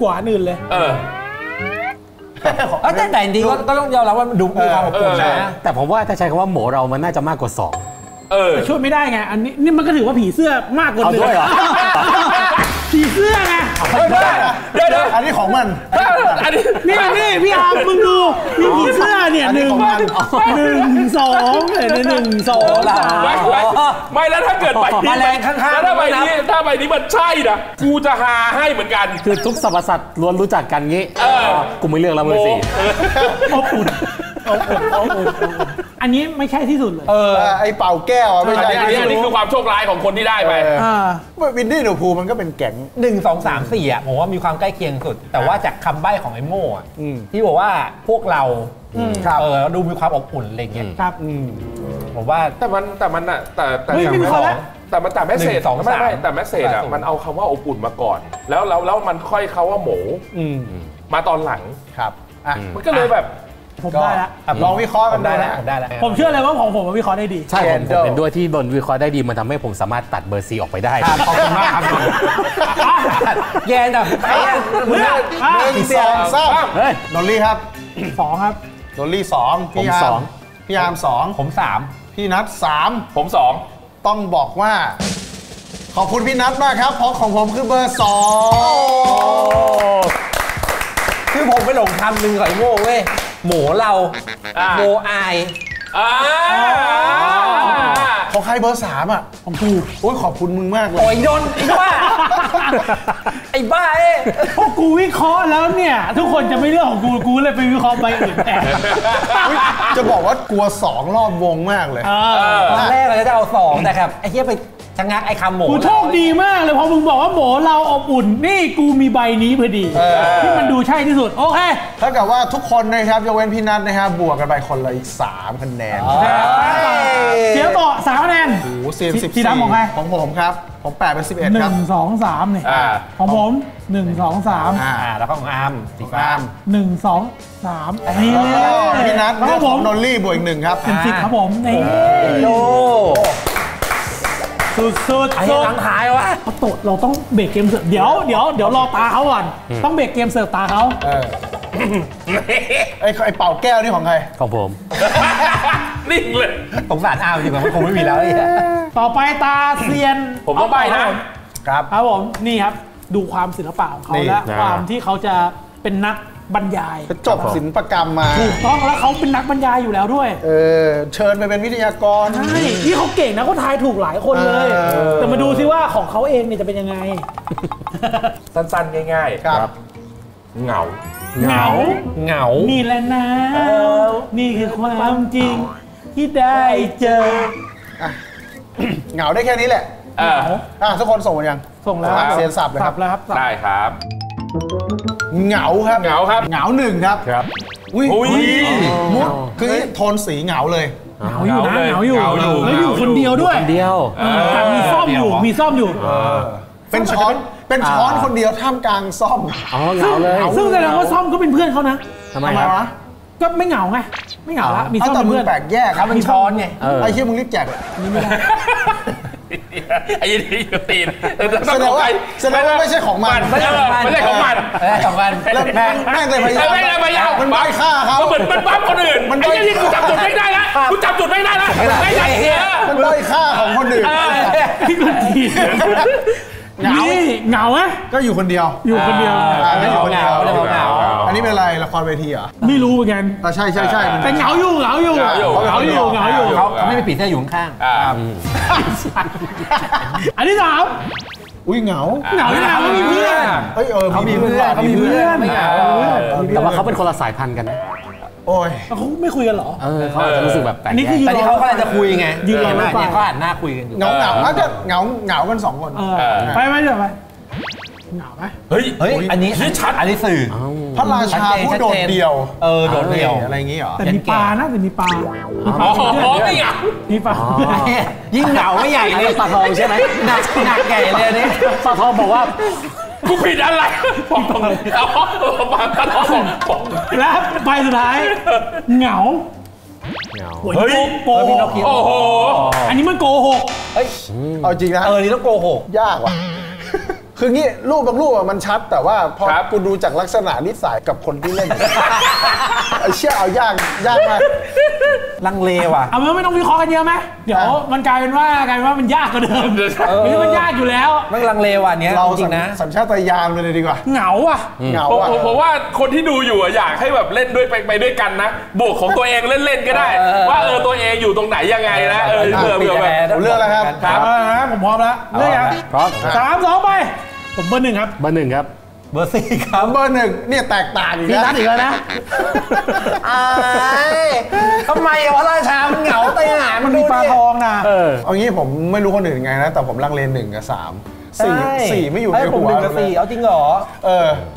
กว่าอื่นเลยแต่จริงก็ต้องยอมรับว่าดูมีความอบอุ่นนะแต่ผมว่าถ้าใช้คำว่าโหมเรามันน่าจะมากกว่า2ช่วยไม่ได้ไงอันนี้นี่มันก็ถือว่าผีเสื้อมากกว่าหนึ่งผีเสื้อไงเดี๋ยวอันนี้ของมันนี่พี่อาร์มมึงดูนี่ผีเสื้อเนี่ย1 21 2 3ไม่แล้วถ้าเกิดไปนี้แล้วถ้าไปนี้มันใช่นะกูจะหาให้เหมือนกันคือทุกสรรพสัตว์ล้วนรู้จักกันงี้กูไม่เลือกแล้วมือสี่อบอุ่นอันนี้ไม่ใช่ที่สุดเลยไอเป่าแก้วไม่ใช่อันนี้คือความโชคร้ายของคนที่ได้ไปวินนี่เดอะพูมันก็เป็นแก๊ง1 2 3 4อ่ะผมว่ามีความใกล้เคียงสุดแต่ว่าจากคำใบ้ของไอโม่ที่บอกว่าพวกเราดูมีความอบอุ่นอะไรเงี้ยผมว่าแต่มันอ่ะแต่แมสเสจไม่แต่แมสเสจอ่ะมันเอาคำว่าอบอุ่นมาก่อนแล้วมันค่อยเขาว่าโหมมาตอนหลังครับมันก็เลยแบบผมได้แล้วลองวิเคราะห์กันได้แล้วผมเชื่อเลยว่าของผมวิเคราะห์ได้ดีใช่ผมเป็นด้วยที่บนวิเคราะห์ได้ดีมันทำให้ผมสามารถตัดเบอร์ซีออกไปได้ขอบคุณมากครับแย่นะ1 2 3นนท์ลี่ครับ2ครับนนท์ลี่2ผม2พี่อาร์ม2ผม3พี่นัท3ผม2ต้องบอกว่าขอบคุณพี่นัทมากครับเพราะของผมคือเบอร์2คือผมไปหลงคำหนึ่งกับไอ้โม่เว้ยโหมเราโมไอของใครเบอร์3อ่ะของกูโอ้ยขอบคุณมึงมากเลยโอ้ยโดนไอ้บ้าพวกกูวิเคราะห์แล้วเนี่ยทุกคนจะไม่เลือกของกูเลยไปวิเคราะห์ไปอื่นแทนจะบอกว่ากลัว2รอบวงมากเลยตอนแรกเราจะเอา2แต่ครับไอ้เหี้ยไปชะงักไอ้คำโหมกูโชคดีมากเลยพอมึงบอกว่าโหมเราอบอุ่นนี่กูมีใบนี้พอดีที่มันดูใช่ที่สุดโอเคเท่ากับว่าทุกคนนะครับยกเว้นพี่นัทนะครับบวกกันไปคนละอีก3คะแนนเสียต่อ3คะแนนโอ้โหสีดำของใครของผมครับผม8เป็น11ครับ1 2 3เนี่ยของผม1 2 3แล้วของอาร์ม1 2 3นี่พี่นัทของผมนนท์ลี่บวกอีก1ครับเป็น10ครับผมนี่โอ้สุดไอ้หลังหายวะโตดเราต้องเบรกเกมเสิร์ฟเดี๋ยวรอตาเขาก่อนต้องเบรกเกมเสิร์ฟตาเขาไอ้เป่าแก้วนี่ของใครของผมนิ่งเลยสงสารอ้าวจริงๆมันคงไม่มีแล้วต่อไปตาเซียนผมก็ใบ้นะครับผมนี่ครับ ดูความศิลปะของเขาและความที่เขาจะเป็นนักบรรยายจบศิลปกรรมมาถูกต้องแล้วเขาเป็นนักบรรยายอยู่แล้วด้วยเชิญไปเป็นวิทยากรใช่ที่เขาเก่งนะเขาทายถูกหลายคนเลยแต่มาดูซิว่าของเขาเองเนี่ยจะเป็นยังไงสั้นๆง่ายๆครับเหงาเหงาเหงานี่แหละนะนี่คือความจริงที่ได้เจอเหงาได้แค่นี้แหละทุกคนส่งกันยังส่งแล้วเสียนสับเลยครับได้ครับเหงาครับเหงาครับเหงาหนึ่งครับครับอุ้ยมุดคือโทนสีเหงาเลยเหงาอยู่นะเหงาอยู่แล้วอยู่คนเดียวด้วยคนเดียวมีซ่อมอยู่มีซ่อมอยู่เป็นช้อนเป็นช้อนคนเดียวท่ามกลางซ่อมอ๋อเหงาเลยซึ่งแสดงว่าซ่อมก็เป็นเพื่อนเขานะทำไมวะก็ไม่เหงาไงไม่เหงาละมีซ่อมเป็นเพื่อนแปลกแยกครับเป็นช้อนไงไอ้เชี่ยมึงรีบแจกนี่ไม่ได้ไอ้นี่อยู่ตีนแสดงว่าไม่ใช่ของมันไม่ใช่ของมันไม่ใช่ของมันแล้วแม่งเลยพยายามมันบ้าฆ่าเขาเหมือนมันบ้าคนอื่นมันไอ้นี่กูจับจุดไม่ได้ละกูจับจุดไม่ได้ละไม่ได้เหี้ยมันบ้าฆ่าของคนอื่นที่คนดีเหงาเหงาไหมก็อยู่คนเดียวอยู่คนเดียวเหงาอันนี้เป็นอะไรละครเวทีเหรอไม่รู้เหมือนกันใช่ใช่แต่เหงาอยู่เหงาอยู่เหงาอยู่เหงาอยู่เขาไม่ไปปิดแค่อยู่ข้างอันที่สามอุ้ยเหงาเหงาเหงามีเพื่อนเขามีเพื่อนไม่เหงาแต่ว่าเขาเป็นคนละสายพันธุ์กันนะโอ้ยเขาไม่คุยกันหรอเขาอาจจะรู้สึกแบบแต่นี่เขาก็เลยจะคุยไงยืนรอหน้าเนี่ยเขาอ่านหน้าคุยกันอยู่เหงาๆเขาจะเหงากันสองคนไปไหมเดี๋ยวไปเหงาไหมเฮ้ยอันนี้ชัดอันนี้สื่อพระราชาผู้โดดเดี่ยวโดดเดี่ยวอะไรอย่างนี้เหรอแต่มีปลานะแต่มีปลาอ๋อไม่เหงามีปลายิ่งเหงาไม่ใหญ่เลยปลาทองใช่ไหมหนักใหญ่เลยนี่ปลาทองบอกว่ากูผิดอะไรผมต้องเอาปากกาทองแล้วไปสุดท้ายเหงาเฮ้ยโกหกโอ้โหอันนี้มันโกหกเฮ้ยเอาจริงนะนี่ต้องโกหกยากว่ะคืองี้รูปบางรูปมันชัดแต่ว่าพอกูดูจากลักษณะนิสัยกับคนที่เล่นเชื่อเอายากมากลังเลว่ะเอาไม่ต้องวิเคราะห์กันเยอะไหมเดี๋ยวมันกลายเป็นว่ามันยากกว่าเดิมนี่มันยากอยู่แล้วมันลังเลว่ะเนี้ยเราจริงนะสัญชาตญาณเลยดีกว่าเหงาอ่ะเหงาอ่ะผมว่าคนที่ดูอยู่อยากให้แบบเล่นด้วยไปด้วยกันนะบวกของตัวเองเล่นก็ได้ว่าตัวเองอยู่ตรงไหนยังไงนะเบื่อเรื่องแล้วครับผมพร้อมแล้วเรื่องยังพร้อม3 2ไปผมเบอร์หนึ่งครับเบอร์หนึ่งครับเบอร์สี่ครับเบอร์หนึ่งเนี่ยแตกต่างอีกแล้วนะทำไมวะราชามันเหงาแต่หามันมีปลาทองนะเอางี้ผมไม่รู้คนอื่นไงนะแต่ผมลังเล1 กับ 34ไม่อยู่ในหัว4เอาจริงเหรอ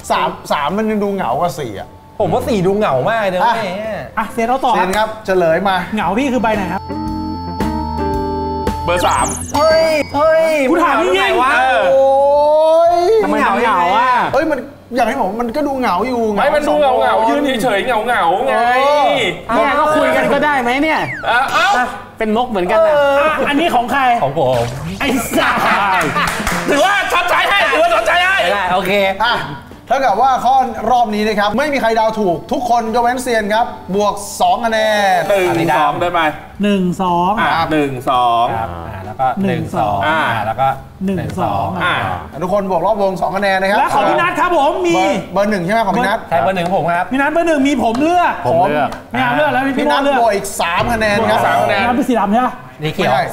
3มันยังดูเหงากว่า4อ่ะผมว่า4ดูเหงามากเลยอ่ะเซนเอาต่อเซนครับเฉลยมาเหงาพี่คือใบไหนครับเบอร์3เฮ้ยกูถามพี่ไงวะทำไมเหงาอ่ะมันอย่างที่ผมมันก็ดูเหงาอยู่ไงมันดูเหงายืนเฉยเหงาไงก็คุยกันก็ได้ไหมเนี่ยเป็นนกเหมือนกันนะอันนี้ของใครของผมไอ้สายถือว่าชดใช้ให้ได้โอเคเท่ากับว่าข้อรอบนี้นะครับไม่มีใครเดาถูกทุกคนยกเว้นเซียนครับบวก2คะแนน1 2ได้ไหม1 21 2แล้วก็1 2แล้วก็1 2ทุกคนบวกรอบวง2คะแนนนะครับและของพี่นัทครับผมมีเบอร์1ใช่ไหมของพี่นัทใช่เบอร์1ผมครับพี่นัทเบอร์1มีผมเลือกไม่เอาเลือกแล้วพี่นัทบวกอีก3คะแนนครับ3คะแนนเป็นสีดำใช่ไหม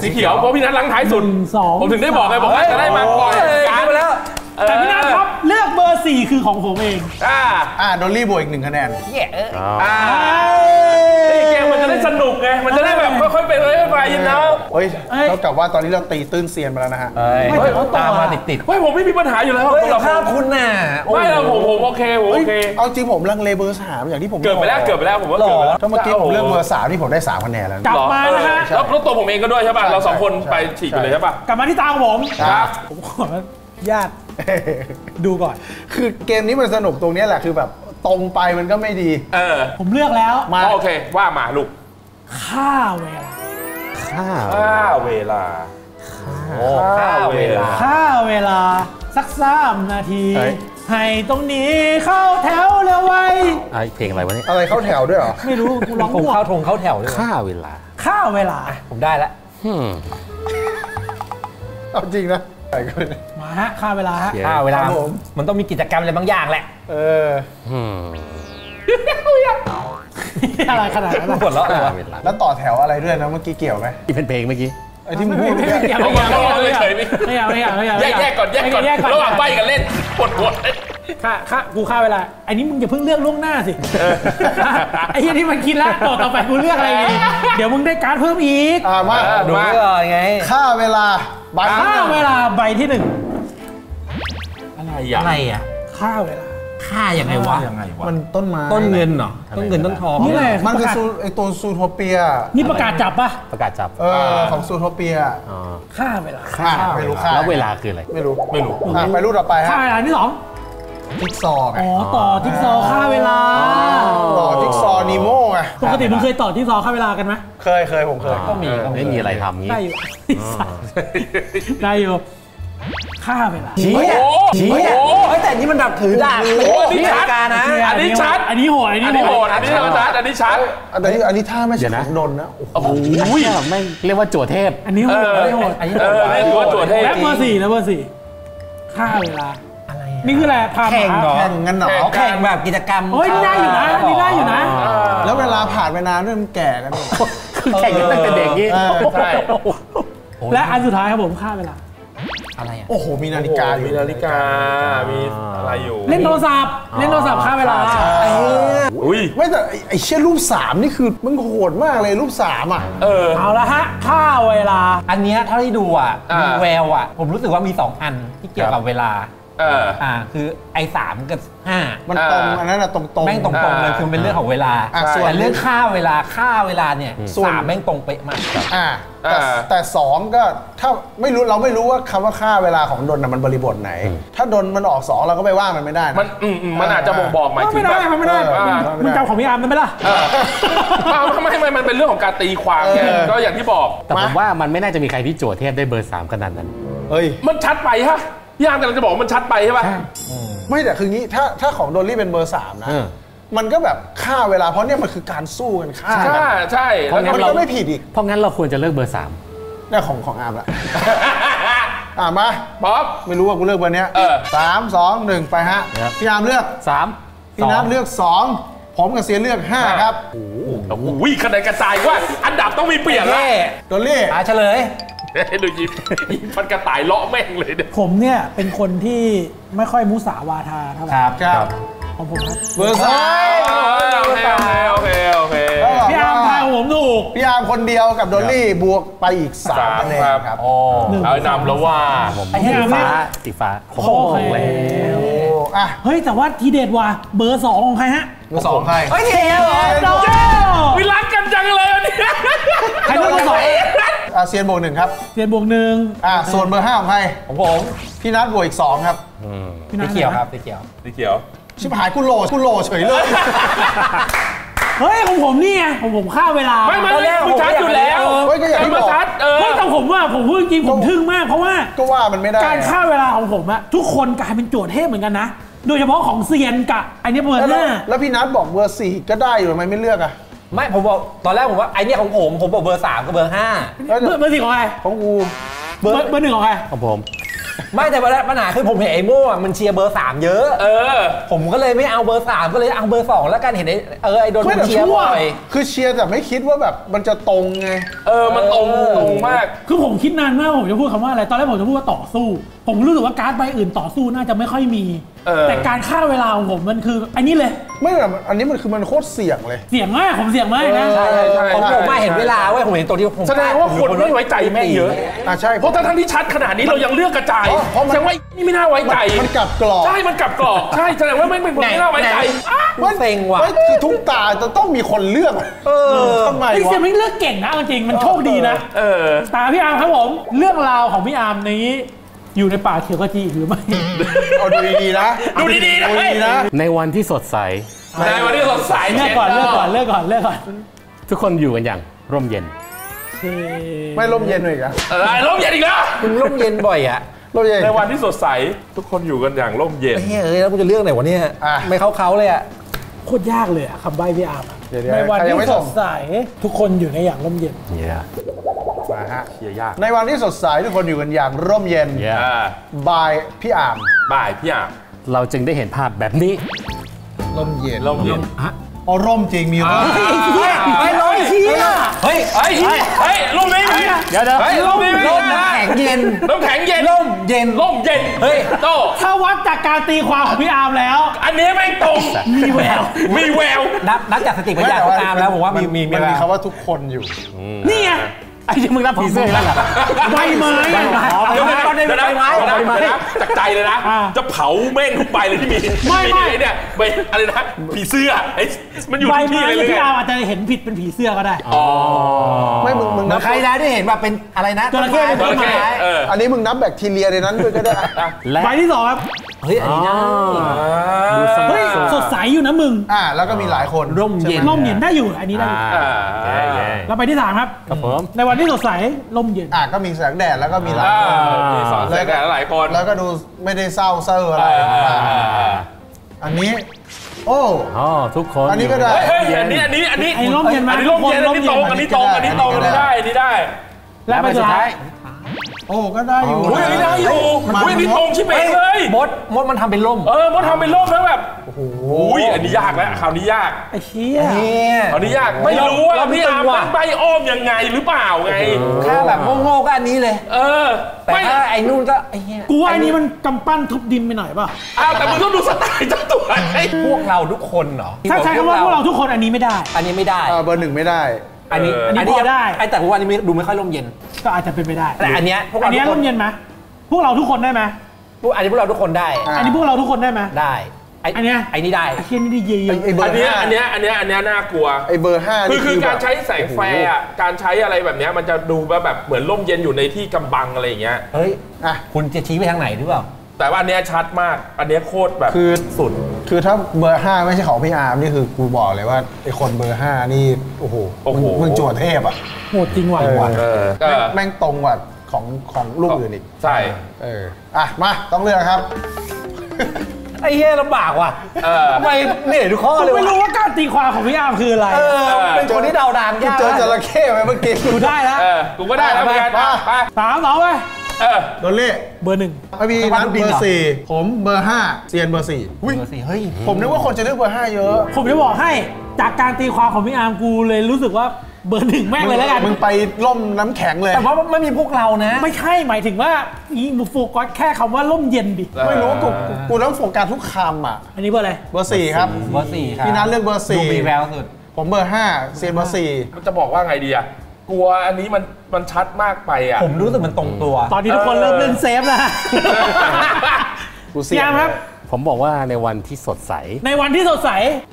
สีเขียวเพราะพี่นัทลังท้ายสุด2ผมถึงได้บอกไงบอกว่าจะได้มาก่อนการไปแล้วแต่พี่นัทครับเลือกเบอร์4คือของผมเองโดนรีบวกอีก1 คะแนนเย้เกมมันจะได้สนุกไงมันจะได้แบบค่อยๆไปเลยไปยินแล้วเท่ากับว่าตอนนี้เราตีตื้นเซียนไปแล้วนะฮะตามมาติดๆผมไม่มีปัญหาอยู่แล้วเราภาพคุณน่ะไม่เราผมโอเคเอาจริงผมลังเลเบอร์3อย่างที่ผมเกิดไปแล้วผมว่าถ้าเมื่อกี้ผมเลือกเบอร์3ที่ผมได้3คะแนนแล้วกลับมานะฮะแล้วตัวผมเองก็ด้วยใช่ป่ะเรา2คนไปฉีกไปเลยใช่ป่ะกลับมาที่ตาผมครับผมขอญาติดูก่อนคือเกมนี้มันสนุกตรงนี้แหละคือแบบตรงไปมันก็ไม่ดีผมเลือกแล้วมาโอเคว่ามาลูกฆ่าเวลาสัก3 นาทีให้ตรงนี้เข้าแถวเร็วไว้เพลงอะไรวะเนี่ยอะไรเข้าแถวด้วยเหรอไม่รู้กูร้องมั่วเข้าแถวด้วยฆ่าเวลาผมได้แล้วเอาจริงนะมา มาฮะค่าเวลาฮะค่าเวลามันต้องมีกิจกรรมอะไรบางอย่างแหละเอออะไรขนาดนั้นปวดแล้วแล้วต่อแถวอะไรด้วยนะเมื่อกี้เกี่ยวไหมที่เป็นเพลงเมื่อกี้ไอ้ที่มึงพูดไม่เกี่ยวไม่เกี่ยวแยกก่อนระหว่างใบกันเล่นปวดค่ากูค่าเวลาไอ้นี้มึงอย่าเพิ่งเลือกล่วงหน้าสิไอ้ที่มันคิดแล้วต่อไปกูเลือกอะไรเดี๋ยวมึงได้การ์ดเพิ่มอีกมาดูเลยไงค่าเวลาใบที่หนึ่งอะไรอ่ะค่าเวลาค่ายังไงวะมันต้นไม้ต้นเงินเหรอต้นเงินต้นทองนี่แหละมันคือไอตัวซูโทเปียนี่ประกาศจับปะประกาศจับของซูโทเปียค่าเวลาไม่รู้ค่าแล้วเวลาคืออะไรไม่รู้ไปรูปต่อไปค่าเวลาที่สองจิ๊กซอว์ไงอ๋อต่อจิ๊กซอว์ค่าเวลาต่อจิ๊กซอว์นีโม่ไงปกติมึงเคยต่อจิ๊กซอว์ค่าเวลากันไหมเคยผมเคยก็มีไม่มีอะไรทำงี้ได้อยู่ค่าเวลาชี้แต่นี่มันดับถือด่านี่ชัดนะอันนี้ชัดอันนี้โหดอันนี้ชัดอันนี้ท่าไม่ใช่นนนะโอ้โหไม่เรียกว่าจั่วเทพอันนี้โหดอันนี้ถือว่าจั่วเทพแล้วเบอร์สี่ค่าเวลานี่คืออะไรพาแข่งเหรอแข่งเงินเหรอแข่งแบบกิจกรรมโอ้ยได้อยู่นะแล้วเวลาผ่านไปนานด้วยมันแก่กันแข่งกันตั้งแต่เด็กนี่ใช่และอันสุดท้ายครับผมค่าเวลาอะไรอ่ะโอ้โหมีนาฬิกาอยู่มีอะไรอยู่เล่นโทรศัพท์ค่าเวลาไม่แต่ไอ้เชี่ยรูป3นี่คือมันโหดมากเลยรูป3อ่ะเอาละฮะค่าเวลาอันเนี้ยเท่าที่ดูอ่ะมีแววอ่ะผมรู้สึกว่ามี2อันที่เกี่ยวกับเวลาคือไอ้3กับ5มันตรงอันนั้นอะตรงแม่งตรงเลยคือเป็นเรื่องของเวลาส่วนเรื่องค่าเวลาเนี่ย3แม่งตรงเป๊ะมากแต่2ก็ถ้าไม่รู้เราไม่รู้ว่าคำว่าค่าเวลาของดนมันบริบทไหนถ้าดนมันออก2เราก็ไปว่ามันไม่ได้มันอาจจะบอกหมายถึงแบบไม่ได้มันจำของพี่อาร์มมันไม่ได้ไม่มันเป็นเรื่องของการตีความไงก็อย่างที่บอกแต่ผมว่ามันไม่น่าจะมีใครที่จั่วเทพได้เบอร์3ขนาดนั้นเฮ้ยมันชัดไปฮะย่างแต่เราจะบอกมันชัดไปใช่ป่ะไม่แต่คืองี้ถ้าของโดลี่เป็นเบอร์3นะมันก็แบบค่าเวลาเพราะเนี่ยมันคือการสู้กันค่าใช่เพราะงั้นเราไม่ผิดอีกเพราะงั้นเราควรจะเลือกเบอร์3เนี่ยของอาร์มละมาป๊อปไม่รู้ว่ากูเลือกเบอร์เนี้ย3 2 1ไปฮะพี่อาร์มเลือก3พี่น้ำเลือก2ผมกับเซียนเลือก5ครับโอ้โหคะแนนกระจายว่าอันดับต้องมีเปลี่ยนละโดลี่เฉลยดูยิ้มมันกระต่ายเลาะแม่งเลยเนี่ยผมเนี่ยเป็นคนที่ไม่ค่อยมุสาวาทาเท่าไหร่ครับของผมครับเบอร์โอเคพี่อาร์มทายผมถูกพี่อาร์มคนเดียวกับดอลลี่บวกไปอีก3คะแนนครับอ๋อเอานำแล้วว่าสีฟ้าโค้งแล้วอ่ะเฮ้ยแต่ว่าทีเด็ดว่าเบอร์2ของใครฮะเบอร์2ใครเฮ้ยเทียววิรักกันจังเลยเนี่ยใครเลือกเบอร์2เซียนบวก 1ครับเซียนบวก 1ส่วนเบอร์5ของใครของผมพี่นัทบวกอีก2ครับพี่เขียวครับพี่เขียวชิบหายกูโหลเฉยเลยเฮ้ยของผมนี่ไงผมค่าเวลาไม่มันชัดอยู่แล้วก็อย่างที่บอกไม่แต่ผมว่าผมพูดจริงผมทึ่งมากเพราะว่าก็ว่ามันไม่ได้การค่าเวลาของผมอะทุกคนกลายเป็นโจทย์เทพเหมือนกันนะโดยเฉพาะของเซียนกะไอเนี้ยเบอร์5แล้วพี่นัทบอกเบอร์4ก็ได้อยู่ทำไมไม่เลือกอะไม่ผมบอกตอนแรกผมว่าไอเนี่ยของผมบอกเบอร์3กับเบอร์5เบอร์ 4ของใครของกูเบอร์ 1ของใครของผมไม่แต่ปัญหาคือผมเห็นไอ้โม่มันเชียร์เบอร์3เยอะผมก็เลยไม่เอาเบอร์3ก็เลยเอาเบอร์2แล้วกันเห็นไอ้โดนเชียร์บ่อยคือเชียร์แต่ไม่คิดว่าแบบมันจะตรงไงมันตรงมากคือผมคิดนานมากผมจะพูดคำว่าอะไรตอนแรกผมจะพูดว่าต่อสู้ผมรู้สึกว่าการ์ดใบอื่นต่อสู้น่าจะไม่ค่อยมีแต่การค่าเวลาของผมมันคืออันนี้เลยไม่แต่อันนี้มันคือมันโคตรเสี่ยงเลยเสี่ยงมากผมเสี่ยงมากนะผมไม่เห็นเวลาเว้ยผมเห็นตัวที่ผมแสดงว่าคนไม่ไว้ใจแม่เยอะใช่เพราะทั้งที่ชัดขนาดนี้เรายังเลือกกระจายแสดงว่านี่ไม่น่าไว้ใจมันกลับกรอบใช่มันกลับกรอบใช่แสดงว่าไม่น่าไว้ใจมันเซ็งว่ะคือทุกตาจะต้องมีคนเลือกทำไมวะเสี่ยงไม่เลือกเก่งนะจริงมันโชคดีนะตาพี่อาร์มครับผมเรื่องราวของพี่อาร์มนี้อยู่ในป่าเขียวกะจีหรือไม่เอาดูดีๆนะดูดีๆนะในวันที่สดใสเลิกก่อนทุกคนอยู่กันอย่างร่มเย็นไม่ร่มเย็นเลยอ่ะร่มเย็นอีกแล้วคุณร่มเย็นบ่อยอ่ะในวันที่สดใสทุกคนอยู่กันอย่างร่มเย็นเฮ้ยแล้วกูจะเลือกไหนวะเนี่ยไม่เข้าเลยอ่ะโคตรยากเลยอ่ะคำใบ้พี่อาร์มในวันที่สดใสทุกคนอยู่ในอย่างร่มเย็น มาฮะเชียร์ยากในวันที่สดใสทุกคนอยู่กันอย่างร่มเย็นบ่ายพี่อ่างเราจึงได้เห็นภาพแบบนี้ร่มเย็นฮะอ๋อร่มจริงมีร่มไอ้ร่มเชียร์เฮ้ยไอ้ร่มเย็นเดี๋ยวเฮ้ยร่มเย็นร่มแข็งเย็นร่มแข็งเย็นร่มเย็นร่มเย็นเฮ้ยโตถ้าวัดจากการตีความของพี่อาร์มแล้วอันนี้ไม่ตรงมีแววนับจากสติปัญญาของอาร์มแล้วผมว่ามันมีคำว่าทุกคนอยู่นี่ไงไอ้ที่มึงรับผีเสื้อแล้วเหรอใบไม้จากใจเลยนะจะเผาแม่งทุกใบเลยที่มีเนี่ยใบอะไรนะผีเสื้อไอ้มันอยู่ที่อะไรเลยที่เราอาจจะเห็นผิดเป็นผีเสื้อก็ได้อ๋อไม่มึงนับใครนะที่เห็นว่าเป็นอะไรนะจระเข้ต้นไม้อันนี้มึงนับแบคทีเรียในนั้นด้วยก็ได้ใบที่สองครับเฮ้ยอันนี้สดใสอยู่นะมึงแล้วก็มีหลายคนร่มเย็นได้อยู่อันนี้ได้แล้วไปที่สามครับในวันที่สดใสร่มเย็นก็มีแสงแดดแล้วก็มีหลายคนแสงแดดหลายคนแล้วก็ดูไม่ได้เศร้าเซ่ออะไรอันนี้โอ้ทุกคนอันนี้ก็ได้อันนี้ร่มเย็นอันนี้ร่มเย็นอันนี้ตรงอันนี้ได้แล้วไปสุดท้ายโอ้ก็ได้อยู่อันนี้ตรงชิบเองเลยมดมันทำเป็นร่มมดทำเป็นร่มแล้วแบบโอ้โหอันนี้ยากแล้วคราวนี้ยากไอ้เหี้ยคราวนี้ยากไม่รู้ว่าพี่อาร์มมันไปอ้อมยังไงหรือเปล่าไงแค่แบบโง่ๆก็อันนี้เลยแต่ถ้าไอ้นู่นก็ไอ้เหี้ยกูว่าอันนี้มันกำปั้นทุบดินไปหน่อยป่ะแต่มึงต้องดูสไตล์เจ้าตัวไอ้พวกเราทุกคนเหรอใช่คำว่าพวกเราทุกคนอันนี้ไม่ได้เบอร์หนึ่งไม่ได้อันนี้พอได้แต่ว่าอันนี้ดูไม่ค่อยร่มเย็นก็อาจจะเป็นไปได้แต่อันนี้ร่มเย็นไหมพวกเราทุกคนได้ไหมอันนี้พวกเราทุกคนได้อันนี้พวกเราทุกคนได้ไหมได้ไอ้นี่ได้ไอ้เช่นนี่ดีอันนี้น่ากลัวไอ้เบอร์ห้าคือการใช้แสงแฟร์การใช้อะไรแบบนี้มันจะดูแบบเหมือนร่มเย็นอยู่ในที่กำบังอะไรอย่างเงี้ยเฮ้ยคุณจะชี้ไปทางไหนหรือเปล่าแต่ว่าอันนี้ชัดมากอันนี้โคตรแบบคือสุดคือถ้าเบอร์5ไม่ใช่ของพี่อาร์มนี่คือกูบอกเลยว่าไอคนเบอร์5นี่โอ้โหมึงจั่วเทพอ่ะโหดจริงว่ะแม่งตรงกว่าของลูกอื่นอีกใช่มาต้องเลือกครับไอ้เหี้ยลำบากว่ะไม่เหนื่อยทุกข้อเลยไม่รู้ว่าการตีความของพี่อาร์มคืออะไรเป็นคนที่เดาดางยากเจอจระเข้ไปเมื่อกี้กูได้แล้วกูก็ได้แล้วไปสามสองไปโดนเล่เบอร์หนึ่งพี่นัทเบอร์สี่ผมเบอร์ห้าเซียนเบอร์สี่เฮ้ยผมนึกว่าคนจะเลือกเบอร์ห้าเยอะผมจะบอกให้จากการตีความของพี่อาร์มกูเลยรู้สึกว่าเบอร์หนึ่งแม่งเลยแล้วกันมึงไปร่มน้ำแข็งเลยแต่ว่าไม่มีพวกเรานะไม่ใช่หมายถึงว่านี่มึงโฟกัสแค่คำว่าร่มเย็นดิไม่รู้กูต้องโฟกัสทุกคำอ่ะอันนี้เบอร์อะไรเบอร์สี่ครับเบอร์สี่พี่นัทเลือกเบอร์สี่ดูมีแววสุดผมเบอร์ห้าเซียนเบอร์สี่จะบอกว่าไงดีอะกลัวอันนี้มันชัดมากไปอ่ะผมรู้สึกมันตรงตัวตอนนี้ทุกคนเริ่มเล่นเซฟแล้วพี่อาร์มครับผมบอกว่าในวันที่สดใส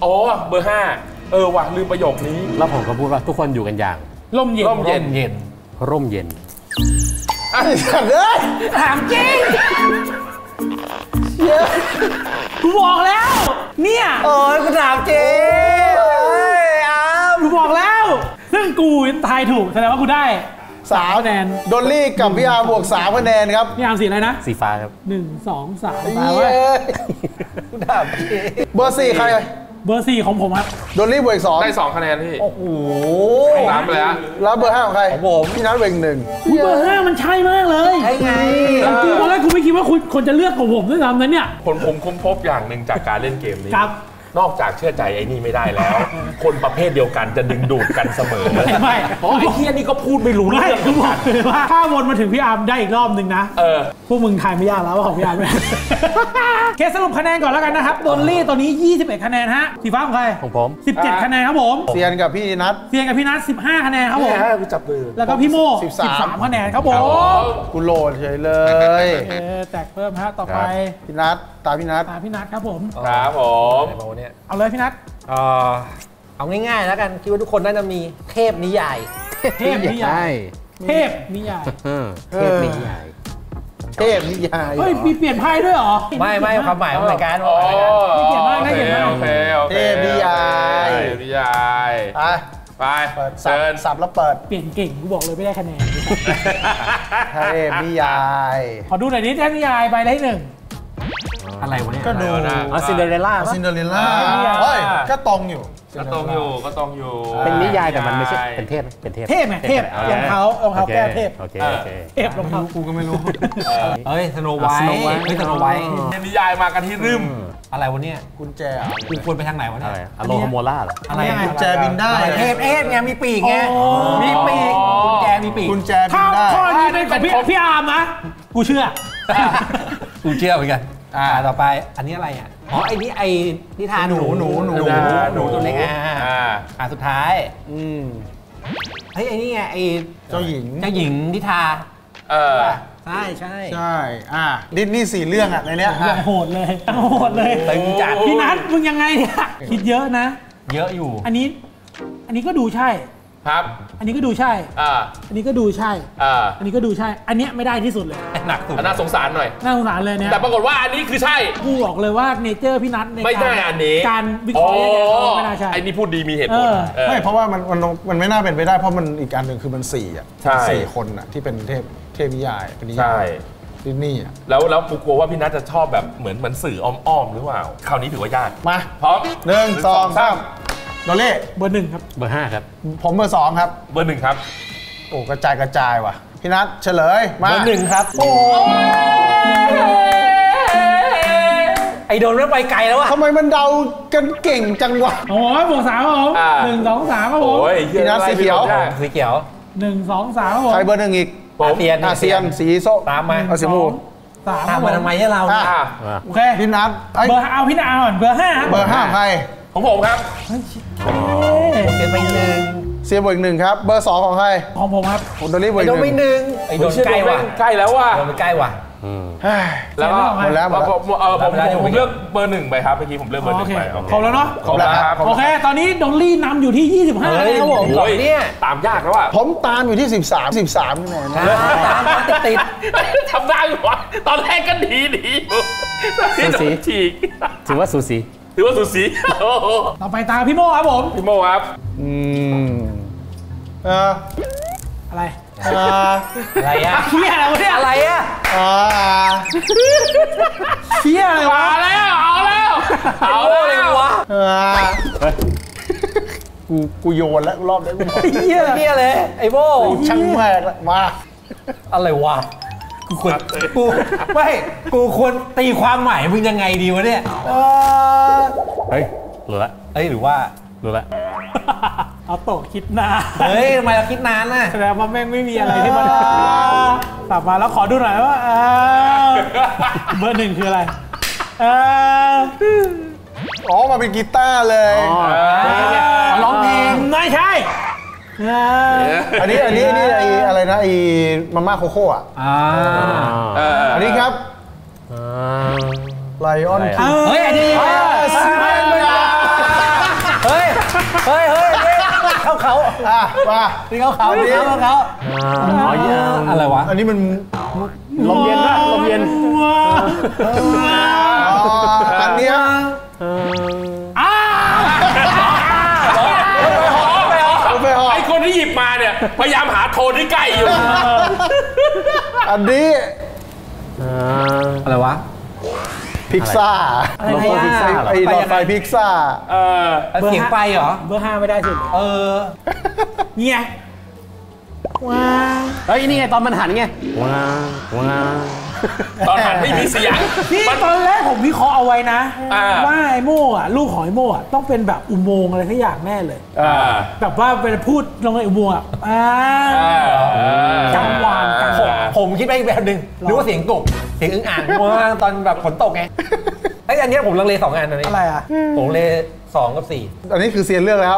อ๋อเบอร์ห้าว่ะลืมประโยคนี้แล้วผมก็พูดว่าทุกคนอยู่กันอย่างร่มเย็นไอ้สัตว์เอ้ยถามจริงกูบอกแล้วเนี่ยกูถามจริงอาร์มกูบอกแล้วซึ่งกูทายถูกแสดงว่ากูได้3คะแนนดอลลี่กับพี่อาร์บวก3คะแนนครับพี่อาร์สีอะไรนะสีฟ้าครับ1 2 3กูด่าเบอร์4ใครเบอร์4ของผมครับดอลลี่บวก2ได้2คะแนนพี่โอ้โหน้ำไปแล้วแล้วเบอร์5ของใครของผมพี่นัทบวก1เบอร์5มันใช่มากเลยใช่ไงกูตอนแรกกูไม่คิดว่าคุณคนจะเลือกของผมด้วยซ้ำนะเนี่ยผมค้นพบอย่างหนึ่งจากการเล่นเกมนี้นอกจากเชื่อใจไอ้นี่ไม่ได้แล้วคนประเภทเดียวกันจะดึงดูดกันเสมอไม่เพราะไอ้เที่ยนี่ก็พูดไม่รู้เรื่องทุกคนว่าถ้าวนมาถึงพี่อาร์มได้อีกรอบนึงนะพวกมึงทายไม่ยากแล้วว่าของพี่อาร์มเคสสรุปคะแนนก่อนแล้วกันนะครับดอลลี่ตอนนี้21คะแนนฮะสีฟ้าของใครของผม17คะแนนครับผมเซียนกับพี่นัท15คะแนนครับผมจับมือแล้วก็พี่โม่13คะแนนครับผมกูโหลดเฉยเลยแตกเพิ่มฮะต่อไปพี่นัทตาพี่นัทครับผมเอาเลยพี่นัทเอาง่ายๆแล้วกันคิดว่าทุกคนน่าจะมีเทพนิยายเฮ้ยมีเปลี่ยนไพ่ด้วยหรอไม่ความหมายของรายการไม่เปลี่ยนมากไม่เปลี่ยนมากเทพนิยายไปเชิญสับแล้วเปิดเปลี่ยนเก่งกูบอกเลยไม่ได้คะแนนเทพนิยายขอดูหน่อยนิดเทพนิยายไปได้1อะไรวะเนี่ยก็ดูซินเดอเรลล่าเฮ้ยก็ตรงอยู่ ก็ตรงอยู่ก็ตรงอยู่เป็นนิยายแต่มันไม่ใช่เป็นเทพเป็นเทพเทพไหมเทพรองเท้ารองเท้าแก้วเทพเทพรองเท้ากูก็ไม่รู้เอ้ยสโนไวท์ไม่สโนไวท์นิยายมากันที่รึมอะไรวะเนี่ยกุญแจคุณควรไปทางไหนวะเนี่ยอะโลโฮโมล่าเหรออะไรกุญแจบินได้เทพเอฟไงมีปีกไงมีปีกกุญแจมีปีกกุญแจบินได้ข้อนี้เป็นของพี่อาร์มนะกูเชื่อกูเชื่อเหมือนกันต่อไปอันนี้อะไรอ่ะอ๋อไอ้นี่ไอ้นิทานหนูตัวเล็กสุดท้ายเฮ้ยไอ้นี่ไงไอ้เจ้าหญิงนิทาใช่ใช่ใช่ดิสนี่4เรื่องอ่ะในเนี้ยโหดเลยตึงจัดพี่นัทมึงยังไงเนี่ยคิดเยอะนะเยอะอยู่อันนี้ก็ดูใช่ครับอันนี้ก็ดูใช่อันนี้ก็ดูใช่อันนี้ก็ดูใช่อันนี้ไม่ได้ที่สุดเลยหนักสุดน่าสงสารหน่อยน่าสงสารเลยเนี่ยแต่ปรากฏว่าอันนี้คือใช่กูบอกเลยว่าเนเจอร์พี่นัทในการวิเคราะห์ไม่น่าใช่ไอ้นี่พูดดีมีเหตุผลไม่เพราะว่ามันไม่น่าเป็นไปได้เพราะมันอีกการหนึ่งคือมัน4อ่ะ4 คนอ่ะที่เป็นเทพนิยายเป็นนิยายที่นี่อ่ะแล้วกูกลัวว่าพี่นัทจะชอบแบบเหมือนสื่ออ้อมๆหรือเปล่าคราวนี้ถือว่ายากมาพร้อม1 2 3โดเล่เบอร์ 1ครับเบอร์ 5ครับผมเบอร์ 2ครับเบอร์ 1ครับโอ้กระจายว่ะพี่นัทเฉลยมาเบอร์ 1ครับโอ้ไอโดนเริ่มไปไกลแล้วว่ะทำไมมันเดากันเก่งจังวะโอ้ยเบอร์ 3ครับผม1 2 3ครับผมพี่นัทสีเขียว1 2 3ครับผมใครเบอร์ 1อีกอาเซียนสีโซ่ตามมาเอาสีมูตามมาทำไมให้เราโอเคพี่นัทเอาพี่นัทก่อนเบอร์ 5ครับเบอร์ 5ใครของผมครับเสียบอีก 1ครับเบอร์ 2ของใครของผมครับผมโดนรีบเบอร์ 1ไอ้โดนใกล้แล้วว่ะโดนใกล้ว่ะแล้วก็ผมเลือกเบอร์ 1ไปครับเมื่อกี้ผมเลือกเบอร์ 1ไปครบแล้วเนาะครบแล้วครับโอเคตอนนี้ดอลลี่นำอยู่ที่25แล้วผมเนี่ยตามยากแล้วว่ะผมตามอยู่ที่13นี่แหละติดทำได้หรอตอนแรกก็ดีสูสีถือว่าสูสีต่อไปตามพี่โม่ครับผมพี่โม่ครับอะไรอะเฮียอะไรวะเนี่ยเฮียอะไรวะเอาแล้วกูโยนแล้วรอบนี้เฮียเลยไอ้โม่ช่างแหวกมาอะไรวะกูควรตีความหมายมึงยังไงดีวะเนี่ยเฮ้ยหรือว่าเอาโตคิดนานเฮ้ยทำไมเราคิดนานน่ะแสดงว่าแม่งไม่มีอะไรที่มันกลับมาแล้วขอดูหน่อยว่าเบอร์ 1คืออะไรอ๋อมาเป็นกีตาร์เลยร้องเพลงไม่ใช่อันนี้อะไรนะไอ้มาม่าโคโค่อะอันนี้ครับไลออนคิงเฮ้ยอันนี้เฮ้ยเขามานี่เขาอะไรวะอันนี้มันลมเย็นอันนี้คนที่หยิบมาเนี่ยพยายามหาโทนที่ใกล้อยู่อันนี้อะไรวะพิกซ่าโลโก้พิกซ่าไอ้หลอดไฟพิกซ่าเสียงไฟเหรอเบอร์ 5ไม่ได้สุดนี่ไงว้าเฮ้ยนี่ไงตอนมันหันไงว้าตอนหันไม่มีเสียงนี่ตอนแรกผมวิเคราะห์เอาไว้นะว่าไอ้โม่อะลูกหอยโม่อะต้องเป็นแบบอุโมงค์อะไรสักอย่างแน่เลยแบบว่าเป็นพูดลงในอุโมงค์อะจังหวะผมคิดไปอีกแบบหนึ่งหรือว่าเสียงกบเสียงอึ้งอ่างตอนแบบฝนตกไงไอ้อันนี้ผมลังเล2 อันอันนี้อะไรอะผมเล2 กับ 4อันนี้คือเซียนเลือกแล้ว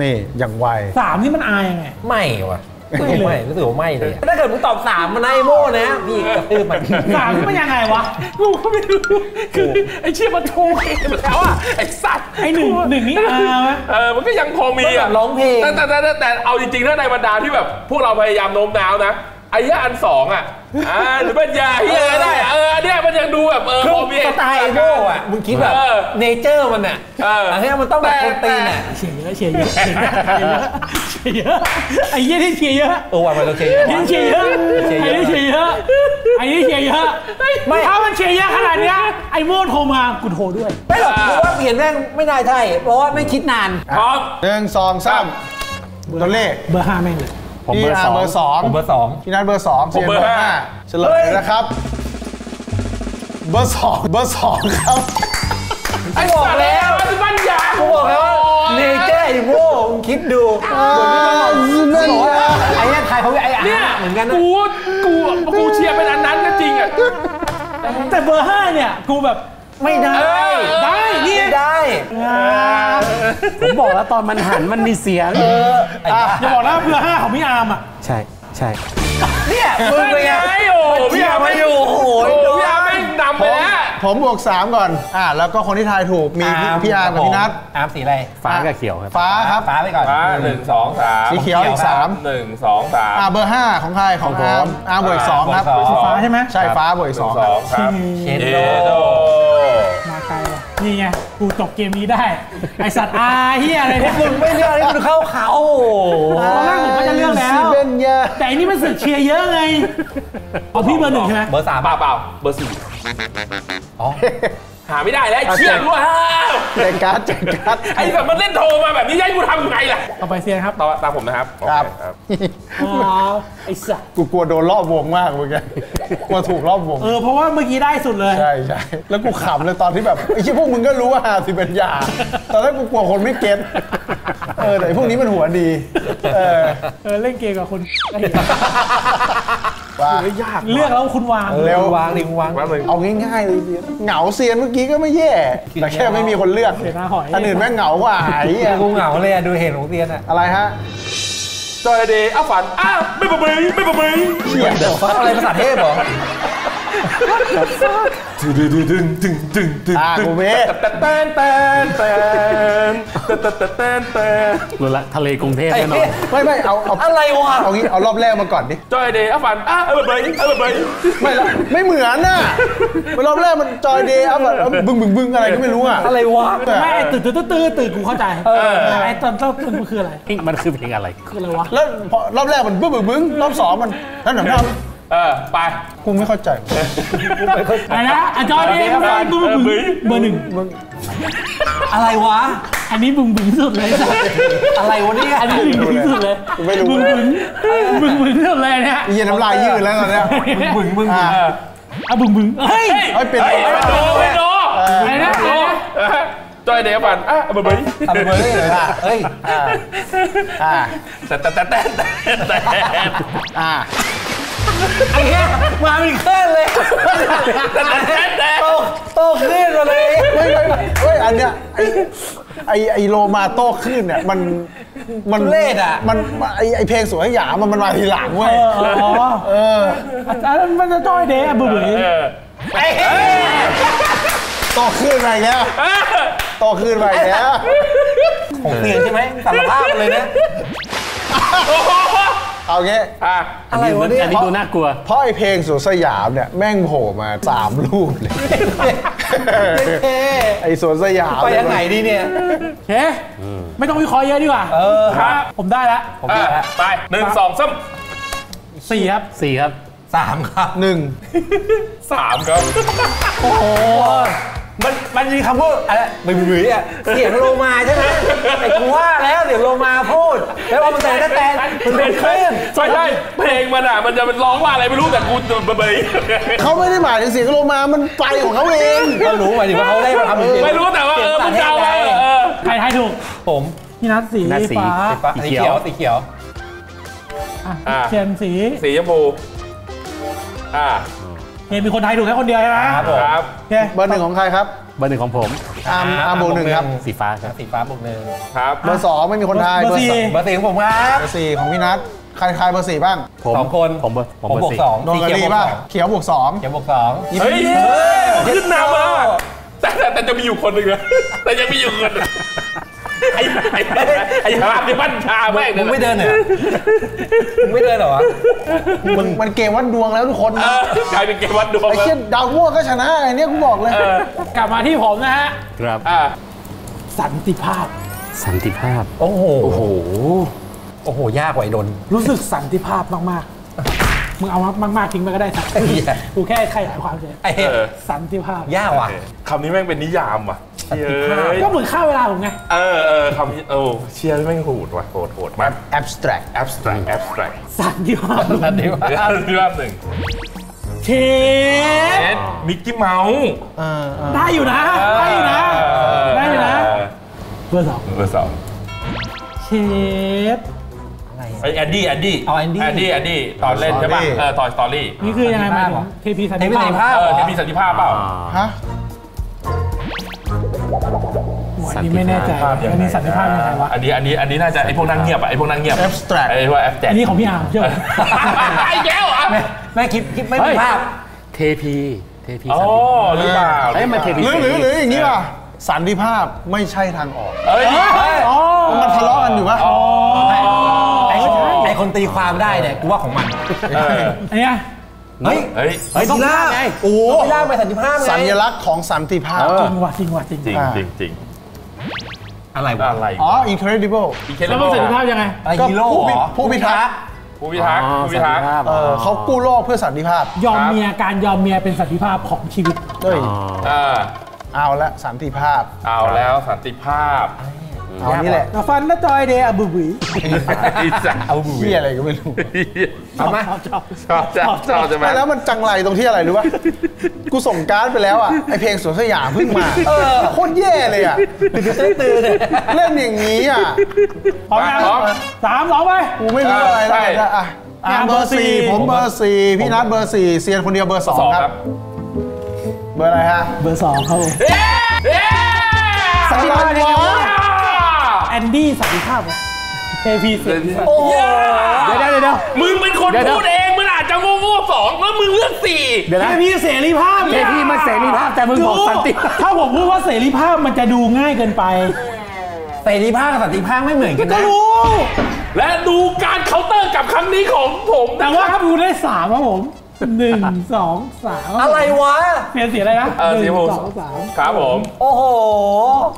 นี่อย่างไว3นี่มันอายไงไม่ว่ะไม่รู้สึกว่าไม่เลยถ้าเกิดมึงตอบ3มันไอ้โม่นะพี่กระตือมัน3นี่มันยังไงวะกูก็ไม่รู้คือไอ้เชี่ยมันโทรเกมแล้วอ่ะไอ้สัตว์ไอ้หนึ่งนี่มันก็ยังพอมีอ่ะร้องเพลงแต่เอาจริงๆถ้าในบรรดาที่แบบพวกเราพยายามโน้มน้าวนะ อ้ยะอันสองอ่ะหรือปัญญาที่อะไรได้เนี่ยมันยังดูแบบคือสไตล์โง่อ่ะมึงคิดแบบเนเจอร์มันอ่ะอันนี้มันต้องแบบคนตีนอ่ะเฉียดเฉียดไอ้ยี่ที่เฉียดโอ้ยมันต้องเฉียดที่เฉียดไอ้ที่เฉียดไอ้ที่เฉียดไม่ถ้ามันเฉียดขนาดนี้ไอ้โม่โทรมากูโทรด้วยไม่หรอกเพราะว่าเปลี่ยนแม่งไม่ได้ใช่เพราะว่าไม่คิดนานพร้อม1 2 3ตัวเลขเบอร์5แม่งเลยผมเบอร์2ผมเบอร์2พี่นัทเบอร์2ผมเบอร์5เฉลยนะครับเบอร์2ครับไอ้บอกแล้วมันยากูบอกแล้วเนเจอร์ไอ้โว้มึงคิดดูไอ้เนี่ยไทยเขาไอ้เนี่ยเหมือนกันนะกูเชียร์เป็นอันนั้นก็จริงอะแต่เบอร์5เนี่ยกูแบบไม่ได้นี่ได้ผมบอกแล้วตอนมันหันมันมีเสียงอย่าบอกนะเพื่อ5ของพี่อาร์มอ่ะใช่ใช่เนี่ยมึงเป็นไงโอ้พี่อาร์มมาอยู่โอ้พี่อาร์มไม่ดำเลยนะผมบวก3ก่อนแล้วก็คนที่ทายถูกมีพี่อาร์มกับพี่นัทอาร์มสีอะไรฟ้ากับเขียวครับฟ้าครับฟ้าไปก่อนฟ้า1 2 3สีเขียวอีก3 1 2 3เบอร์5ของใครของผมอาร์มบวก2ครับฟ้าใช่ไหมใช่ฟ้าบวก2ครับเยโดมาไกลว่ะนี่ไงกูจบเกมนี้ได้ไอสัตว์อาเฮียอะไรเนี่ยมึงไม่เลือกนี่มึงเข้าเขาตอนแรกผมก็จะเลือกแล้วแต่อันนี้มันสึกเชียร์เยอะไงเอาพี่เบอร์1ใช่ไหมเบอร์3เปล่าเบอร์4หาไม่ได้แล้วเชี่ยด้วยแจกการ์ดไอ้แบบมันเล่นโทรมาแบบนี้ยัยกูทำไงล่ะต่อไปเซียนครับตามผมนะครับครับไอ้สัสกูกลัวโดนรอบวงมากเมื่อกี้กลัวถูกรอบวงเพราะว่าเมื่อกี้ได้สุดเลยใช่ใช่แล้วกูขำเลยตอนที่แบบไอ้พวกมึงก็รู้ว่าสิเป็นยาตอนแรกกูกลัวคนไม่เก็ตแต่พวกนี้มันหัวดีเล่นเกมกับคนเลือกแล้วคุณวางเร็ววางดิวางเอาง่ายๆเลยเหงาเซียนเมื่อกี้ก็ไม่แย่แต่แค่ไม่มีคนเลือกอันอื่นแม่งเหงากว่าไอ้กูเหงาเลยดูเห็นของเซียนอะอะไรฮะจอยเดย์อ้าวฝันอ้าวไม่ประเมินเชี่ยเดี๋ยวฟังอะไรภาษาเทพหรอดึงกูเมย์เรือละทะเลกรุงเทพแน่นอนไม่เอาอะไรวะเอางี้เอารอบแรกมาก่อนดิจอยเดย์อัพฝันอ้าเออเบย์ไม่ละไม่เหมือนน่ะรอบแรกมันจอยเดย์อัพแบบบึ้งอะไรก็ไม่รู้อะอะไรวะไม่ตื่นกูเข้าใจไอ้ตอนเจ้าตื่นมันคืออะไรมันคือเพลงอะไรคืออะไรวะแล้วรอบแรกมันบึ้งรอบสองมันนั่นหนังทำไปกูไม่เข้าใจอะไรนะอาจารย์นี่มึงเบอร์ 1อะไรวะอันนี้บึ้งสุดเลยอะไรวะนี่อันนี้บึ้งสุดเลยบึ้งสุดเลยเนี่ยเย็นน้ำลายยืดแล้วตอนเนี้ยบึ้งบึ้งเฮ้ยเป็นโดอะไรนะจอยเดย์ฝันเบอร์นี่เลยเฮ้ยแต่ไอ้เนี้ยมาเป็นเคลื่อนเลยโตขึ้นเลยเฮ้ยอันเนี้ยไอโลมาโตขึ้นเนี่ยมันเล่ดอ่ะมันไอเพลงสวยหยามันมาทีหลังเว้ยมันจะจ้อยเดะเบื่อโตขึ้นไปแล้วของเสียงใช่ไหมสารภาพเลยนะเอาเงี้ยอะไรวะเนี่ยอันนี้ดูน่ากลัวเพราะไอเพลงสวนสยามเนี่ยแม่งโผล่มา3รูปเลยไอสวนสยามไปยังไงดีเนี่ยเฮ้ไม่ต้องวิเคราะห์เยอะดีกว่าครับผมได้ละไป1 2 3 4ครับ3ครับ1 3ครับโอ้โหมันมีคำพูดอะไรบึ้ยอ่ะเสียงโลมาใช่ไหมไอ้กูว่าแล้วเสียงโลมาพูดแล้วมันแต่มันเป็นคลื่นใช่เพลงมันอ่ะมันจะเป็นร้องว่าอะไรไม่รู้แต่กูบึ้ยเขาไม่ได้หมายถึงเสียงโลมามันไปของเขาเองเรารู้หมายถึงว่าเขาได้มาทำจริงไม่รู้แต่ว่ามันเดาไปใครทายถูกผมพี่นัทสีฟ้าสีเขียวเขียนสีชมพูเห็นมีคนไทยถูกแค่คนเดียวใช่ไหมครับเบอร์ 1ของใครครับเบอร์ 1ของผมอาร์มบวก 1ครับสีฟ้าครับสีฟ้าบวก 1ครับเบอร์ 2ไม่มีคนไทยเบอร์ 4ของผมครับเบอร์ 4ของพี่นัทใครเบอร์ 4บ้างผม2 คนผมเบอร์ 2โดนกระดิ่งป่ะเขียวบวก 2เขียวบวก 2เฮ้ยขึ้นนำมาแต่จะมีอยู่คนหนึ่งนะแต่ยังมีอยู่คน ไอ้ภาพในบ้านชาแม่งมึงไม่เดินเหรอมึงไม่เดินเหรอมันเกมวัดดวงแล้วทุกคนกลายเป็นเกมวัดดวงไอ้เชี่ยดาวมั่วก็ชนะไอ้เนี่ยกูบอกเลยกลับมาที่ผมนะฮะครับสันติภาพสันติภาพโอ้โหโอ้โหโอ้โหยากกว่าไอ้ดนรู้สึกสันติภาพมากๆมึงเอามากๆทิ้งไปก็ได้ครับกูแค่ขยายความเฉยสันติภาพยากว่ะคำนี้แม่งเป็นนิยามว่ะก็เหมือนค่าเวลาผมไงคำนี้เชียร์แม่งโหดว่ะโหดมาก abstract สันติภาพหนึ่งเชฟมิกกี้เมาส์ได้อยู่นะเบอร์สองเชฟไอแอนดี้เอาแอนดี้ตอนเล่นใช่ป่ะตอนสตอรี่นี่คือยังไงมาเทพีสันติภาพเปล่าฮะอันนี้ไม่แน่ใจอันนี้สันติภาพยังไงวะอันนี้น่าจะไอพวกนั่งเงียบอะไอพวกนั่งเงียบ abstract ไอพวก abstract อันนี้ของพี่อาร์มเชื่อไอแก้วอะแม่คลิปไม่มีภาพเทพีสันติภาพหรือเปล่าหรืออย่างนี้ป่ะสันติภาพไม่ใช่ทางออกมันทะเลาะกันอยู่ปะไอคนตีความได้เนี่ยกูว่าของมันไอ้เนี่ยเฮ้ยต้องล่าไงโอ้ต้องล่าไปสันติภาพไงสัญลักษณ์ของสันติภาพจริงอะไรอ๋อ incredible แล้วมันสันติภาพยังไงฮีโร่ผู้พิทักษ์เขากู้โลกเพื่อสันติภาพยอมเมียการยอมเมียเป็นสันติภาพของชีวิตเลยเอาละสันติภาพเอานี่แหละฟันและจอยเดย์อบูบีเอาบูบีอะไรก็ไม่รู้ทำไหมชอบใช่ไหมแล้วมันจังไรตรงที่อะไรรู้ป่ะกูส่งการ์ดไปแล้วอ่ะไอเพลงสวนสยามเพิ่งมาโคตรแย่เลยอ่ะตื่นเล่นอย่างนี้อ่ะ3-2ไปกูไม่รู้อะไรแล้วอ่ะเบอร์สี่ผมเบอร์สี่พี่นัทเบอร์สี่เซียนคนเดียวเบอร์2ครับเบอร์อะไรฮะเบอร์2ครับสันติภาพแอนดี้สันติภาพเทพีสันติภาพโอ้โหเดี๋ยวมึงเป็นคนพูดเองมึงอาจจะโง่2แล้วมึงเลือก4เดี๋ยวนะเทพีเสรีภาพเทพีมันเสรีภาพแต่มึงบอกสันติถ้าผมพูดว่าเสรีภาพมันจะดูง่ายเกินไปเสรีภาพกับสันติภาพไม่เหมือนกันนะและดูการเคาน์เตอร์กับครั้งนี้ของผมแต่ว่ากูได้3ครับผม1 2 3อะไรวะเป็นสีอะไรนะ1 2 3ครับผมโอ้โห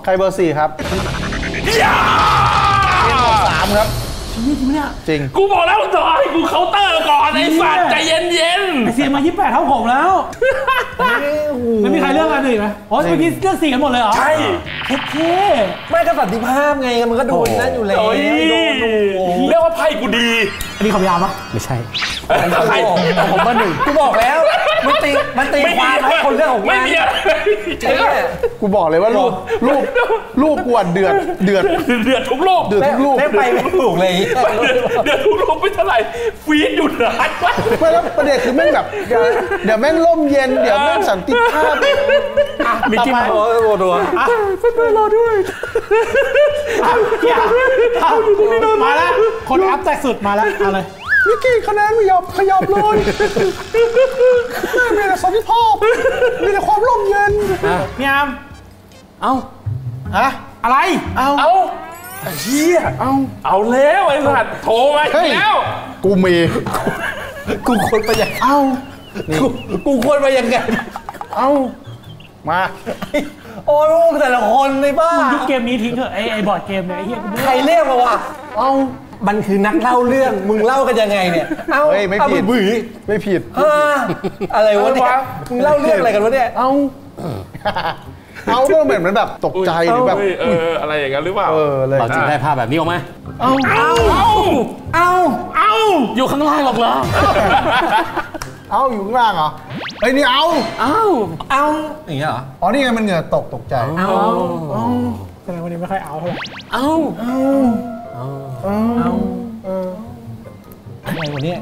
ใครเบอร์4ครับ3ครับจริงกูบอกแล้วต่อให้กูเคาน์เตอร์ก่อนไอ้สัตว์ใจเย็นเสียมา28เท่าผมแล้วไม่มีใครเลือกอันอื่นไหมอ๋อเมื่อกี้เลือก4กันหมดเลยเหรอใช่โอเคไม่ก็สันติภาพไงมันก็ดูนั่นอยู่แล้วเรียกว่าไพ่กูดีอันนี้ขำยามปะไม่ใช่ผมมา1กูบอกแล้วมันตีความให้คนเรื่องของมันใช่กูบอกเลยว่ารูปกวนเดือดทุกรูปเล่นไปไม่ถูกเลยเดือดทุกรูปไม่เท่าไหร่ฟีดอยู่นานวะไม่แล้วประเด็นคือแม่งแบบเดี๋ยวแม่งร่มเย็นเดี๋ยวแม่งสันติภาพมีกิมโอ้โหรัวเป็นเพื่อนเราด้วยมาแล้วคนอัพแตกสุดมาแล้วอะไรวิกกี้คะแนนไม่ยอมขยับเลยมีแต่สันติภาพมีแต่ความร่มเย็นพี่อามเอาอะอะไรเอาเชี่ยเอาแล้วไอ้สัตว์โทรมาแล้วกูคนไปยังกูคนไปยังไงเอามาโอ้ลูกแต่ละคนในบ้านยุคเกมนี้ทิ้งเถอะไอ้บอร์ดเกมเนี่ยไอ้เหี้ยใครเรียกมาวะเอามันคือนักเล่าเรื่องมึงเล่ากันยังไงเนี่ยเอาไม่ผิดอะไรวะเนี่ยมึงเล่าเรื่องอะไรกันวะเนี่ยเอาก็เหมือนแบบตกใจหรือแบบอะไรอย่างเงี้ยหรือเปล่าเราจึงได้ภาพแบบนี้ออกมาเอาอยู่ข้างล่างหรอกเหรอเอาอยู่ข้างล่างเหรอไอ้นี่เอาอย่างเงี้ยเหรออ๋อนี่ไงมันเหงื่อตกใจเอาแสดงวันนี้ไม่ค่อยเอาเท่าไหร่อะไรวันนี้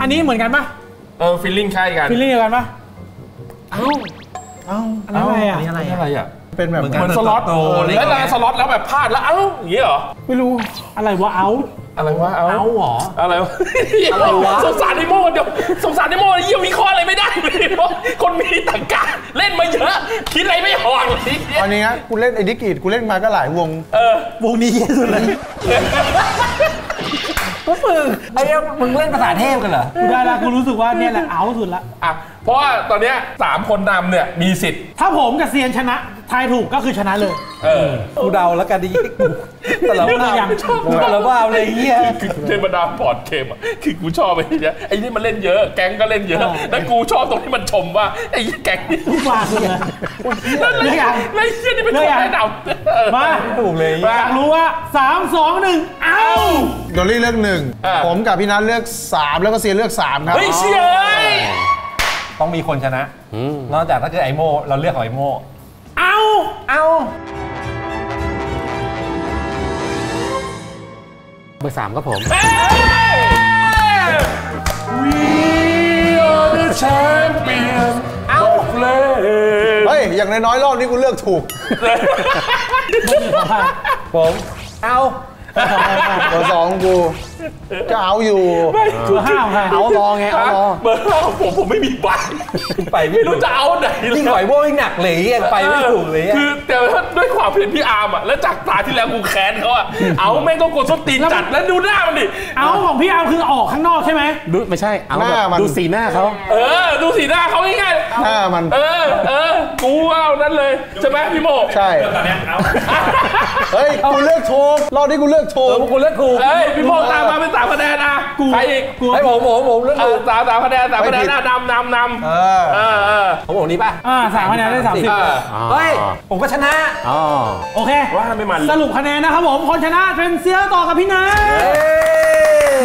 อันนี้เหมือนกันปะฟีลลิ่งใช่กันฟีลลิ่งเดียวกันปะอันนี้อะไรอ่ะเป็นแบบเหมือนสล็อตแล้วสล็อตแล้วแบบพลาดแล้วอย่างเงี้ยเหรอไม่รู้อะไรวะ อะไรวะเอาหรออะไรวะสงสารไอโม่เดี๋ยวสงสารไอโม่เยี่ยมวิเคราะห์อะไรไม่ได้เพราะคนมีตรรกะเล่นมาเยอะคิดอะไรไม่ออกอันนี้นะกูเล่นไอ้Dixitกูเล่นมาก็หลายวงวงนี้เยอะสุดเลยก็ฝึกไอ้มึงเล่นภาษาเทพกันเหรอกูได้ละกูรู้สึกว่าเนี่ยแหละเอาสุดละอ่ะเพราะว่าตอนเนี้ย3คนนำเนี่ยมีสิทธิ์ถ้าผมกับเซียนชนะทายถูกก็คือชนะเลยกูเดาแล้วกันดิแต่เราบ้าแต่เราบ้าอะไรเงี้ยเทพดาพอดเคมอ่ะคือกูชอบไปเยอะไอ้นี่มันเล่นเยอะแก๊งก็เล่นเยอะแล้วกูชอบตรงที่มันชมว่าไอ้แก๊งนี่บ้าเลยแล้วเรื่องนี่เป็นเรื่องอะไรเดามาถูกเลยอยากรู้ว่า3 2 1เอาโดลี่เลือก1ผมกับพี่นัทเลือก3แล้วก็เซียนเลือก3ครับเฮ้ยเชียต้องมีคนชนะนอกจากถ้าเกิดไอโม่เราเลือกของไอโม่เอาเบอร์3ครับผมเอาเฮ้ยอย่างน้อยๆรอบนี้กูเลือกถูกผมเอาเบอร์2กูก็เอาอยู่5เอารอไงเอารอเบอร์5ของผมไม่มีใบไปไม่รู้จะเอาไหนยิ่งหอยโบ้ยิ่งหนักเลยไปไม่ถูกเลยคือแต่ด้วยความเป็นพี่อาร์มอ่ะแล้วจากตาที่แล้วกูแค้นเขาอ่ะเอาแม่งต้องกดส้นตีนจัดแล้วดูหน้ามันดิเอาของพี่อาร์มคือออกข้างนอกใช่ไหมดูไม่ใช่เอาดูสีหน้าเขาดูสีหน้าเขาง่ายๆหน้ามันกูเอานั่นเลยใช่ไหมพี่โมใช่เฮ้ยกูเลือกโชว์รอบนี้กูเลือกโชว์กูเลือกกูเฮ้ยพี่โมตามมาเป็น3คะแนนนะกูใครอีกให้ผมเลือกกู3คะแนน3คะแนนหน้านำผมบอกนี้ป่ะ3คะแนนได้30เฮ้ยผมก็ชนะโอเคว่าไม่มันสรุปคะแนนนะครับผมคนชนะเป็นเซียวต่อกับพี่นัท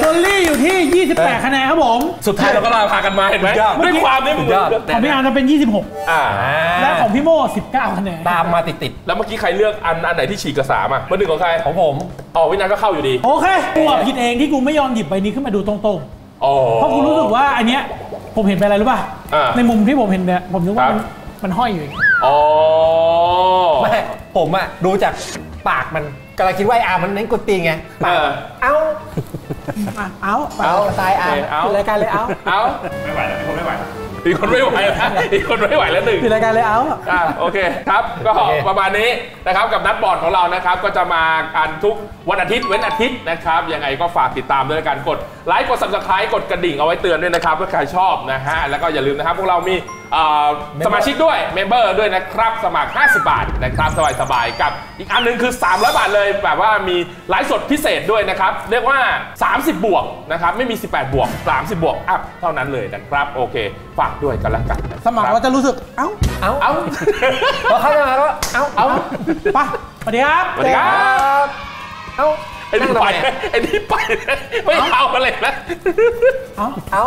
โดลี่อยู่ที่28คะแนนครับผมสุดท้ายเราก็ลาพากันมาเห็นไหมด้วยความนี่ผมของพี่อาร์จะเป็น26และของพี่โม่19คะแนนตามมาติดๆแล้วเมื่อกี้ใครเลือกอันไหนที่ฉีกกระสามาเมื่อหนึ่งของใครของผมอ๋อวินัยก็เข้าอยู่ดีโอเคกูผิดเองที่กูไม่ยอมหยิบใบนี้ขึ้นมาดูตรงๆเพราะกูรู้สึกว่าอันเนี้ยผมเห็นเป็นอะไรรู้ป่ะในมุมที่ผมเห็นเนี่ยผมรู้ว่ามันห้อยอยู่อ๋อไม่ผมอะดูจากปากมันกำลังคิดว่าอาร์มันเน้นกดตีไงเอาตายอาร์รายการเลยเอาไม่ไหวแล้วคนไม่ไหวอีกคนไม่ไหวแล้ว1รายการเลยเอาโอเคครับก็ประมาณนี้นะครับกับนัดบอร์ดของเรานะครับก็จะมากันทุกวันอาทิตย์เว้นอาทิตย์นะครับยังไงก็ฝากติดตามด้วยกันกดไลค์กด Subscribe กดกระดิ่งเอาไว้เตือนด้วยนะครับเพื่อใครชอบนะฮะแล้วก็อย่าลืมนะครับพวกเรามีสมาชิกด้วยเมมเบอร์ด้วยนะครับสมัคร50 บาทนะครับสบายๆกับอีกอันนึงคือ300 บาทเลยแบบว่ามีไลฟ์สดพิเศษด้วยนะครับเรียกว่า30 บวกนะครับไม่มี18 บวก30 บวกอัพเท่านั้นเลยนะครับโอเคฝากด้วยกันละกันสมัครว่าจะรู้สึกเอ้าพอเข้ามาแล้วเอ้าไปสวัสดีครับเอ้าไอ้นี่ไปไม่เอาอะไรนะเอ้า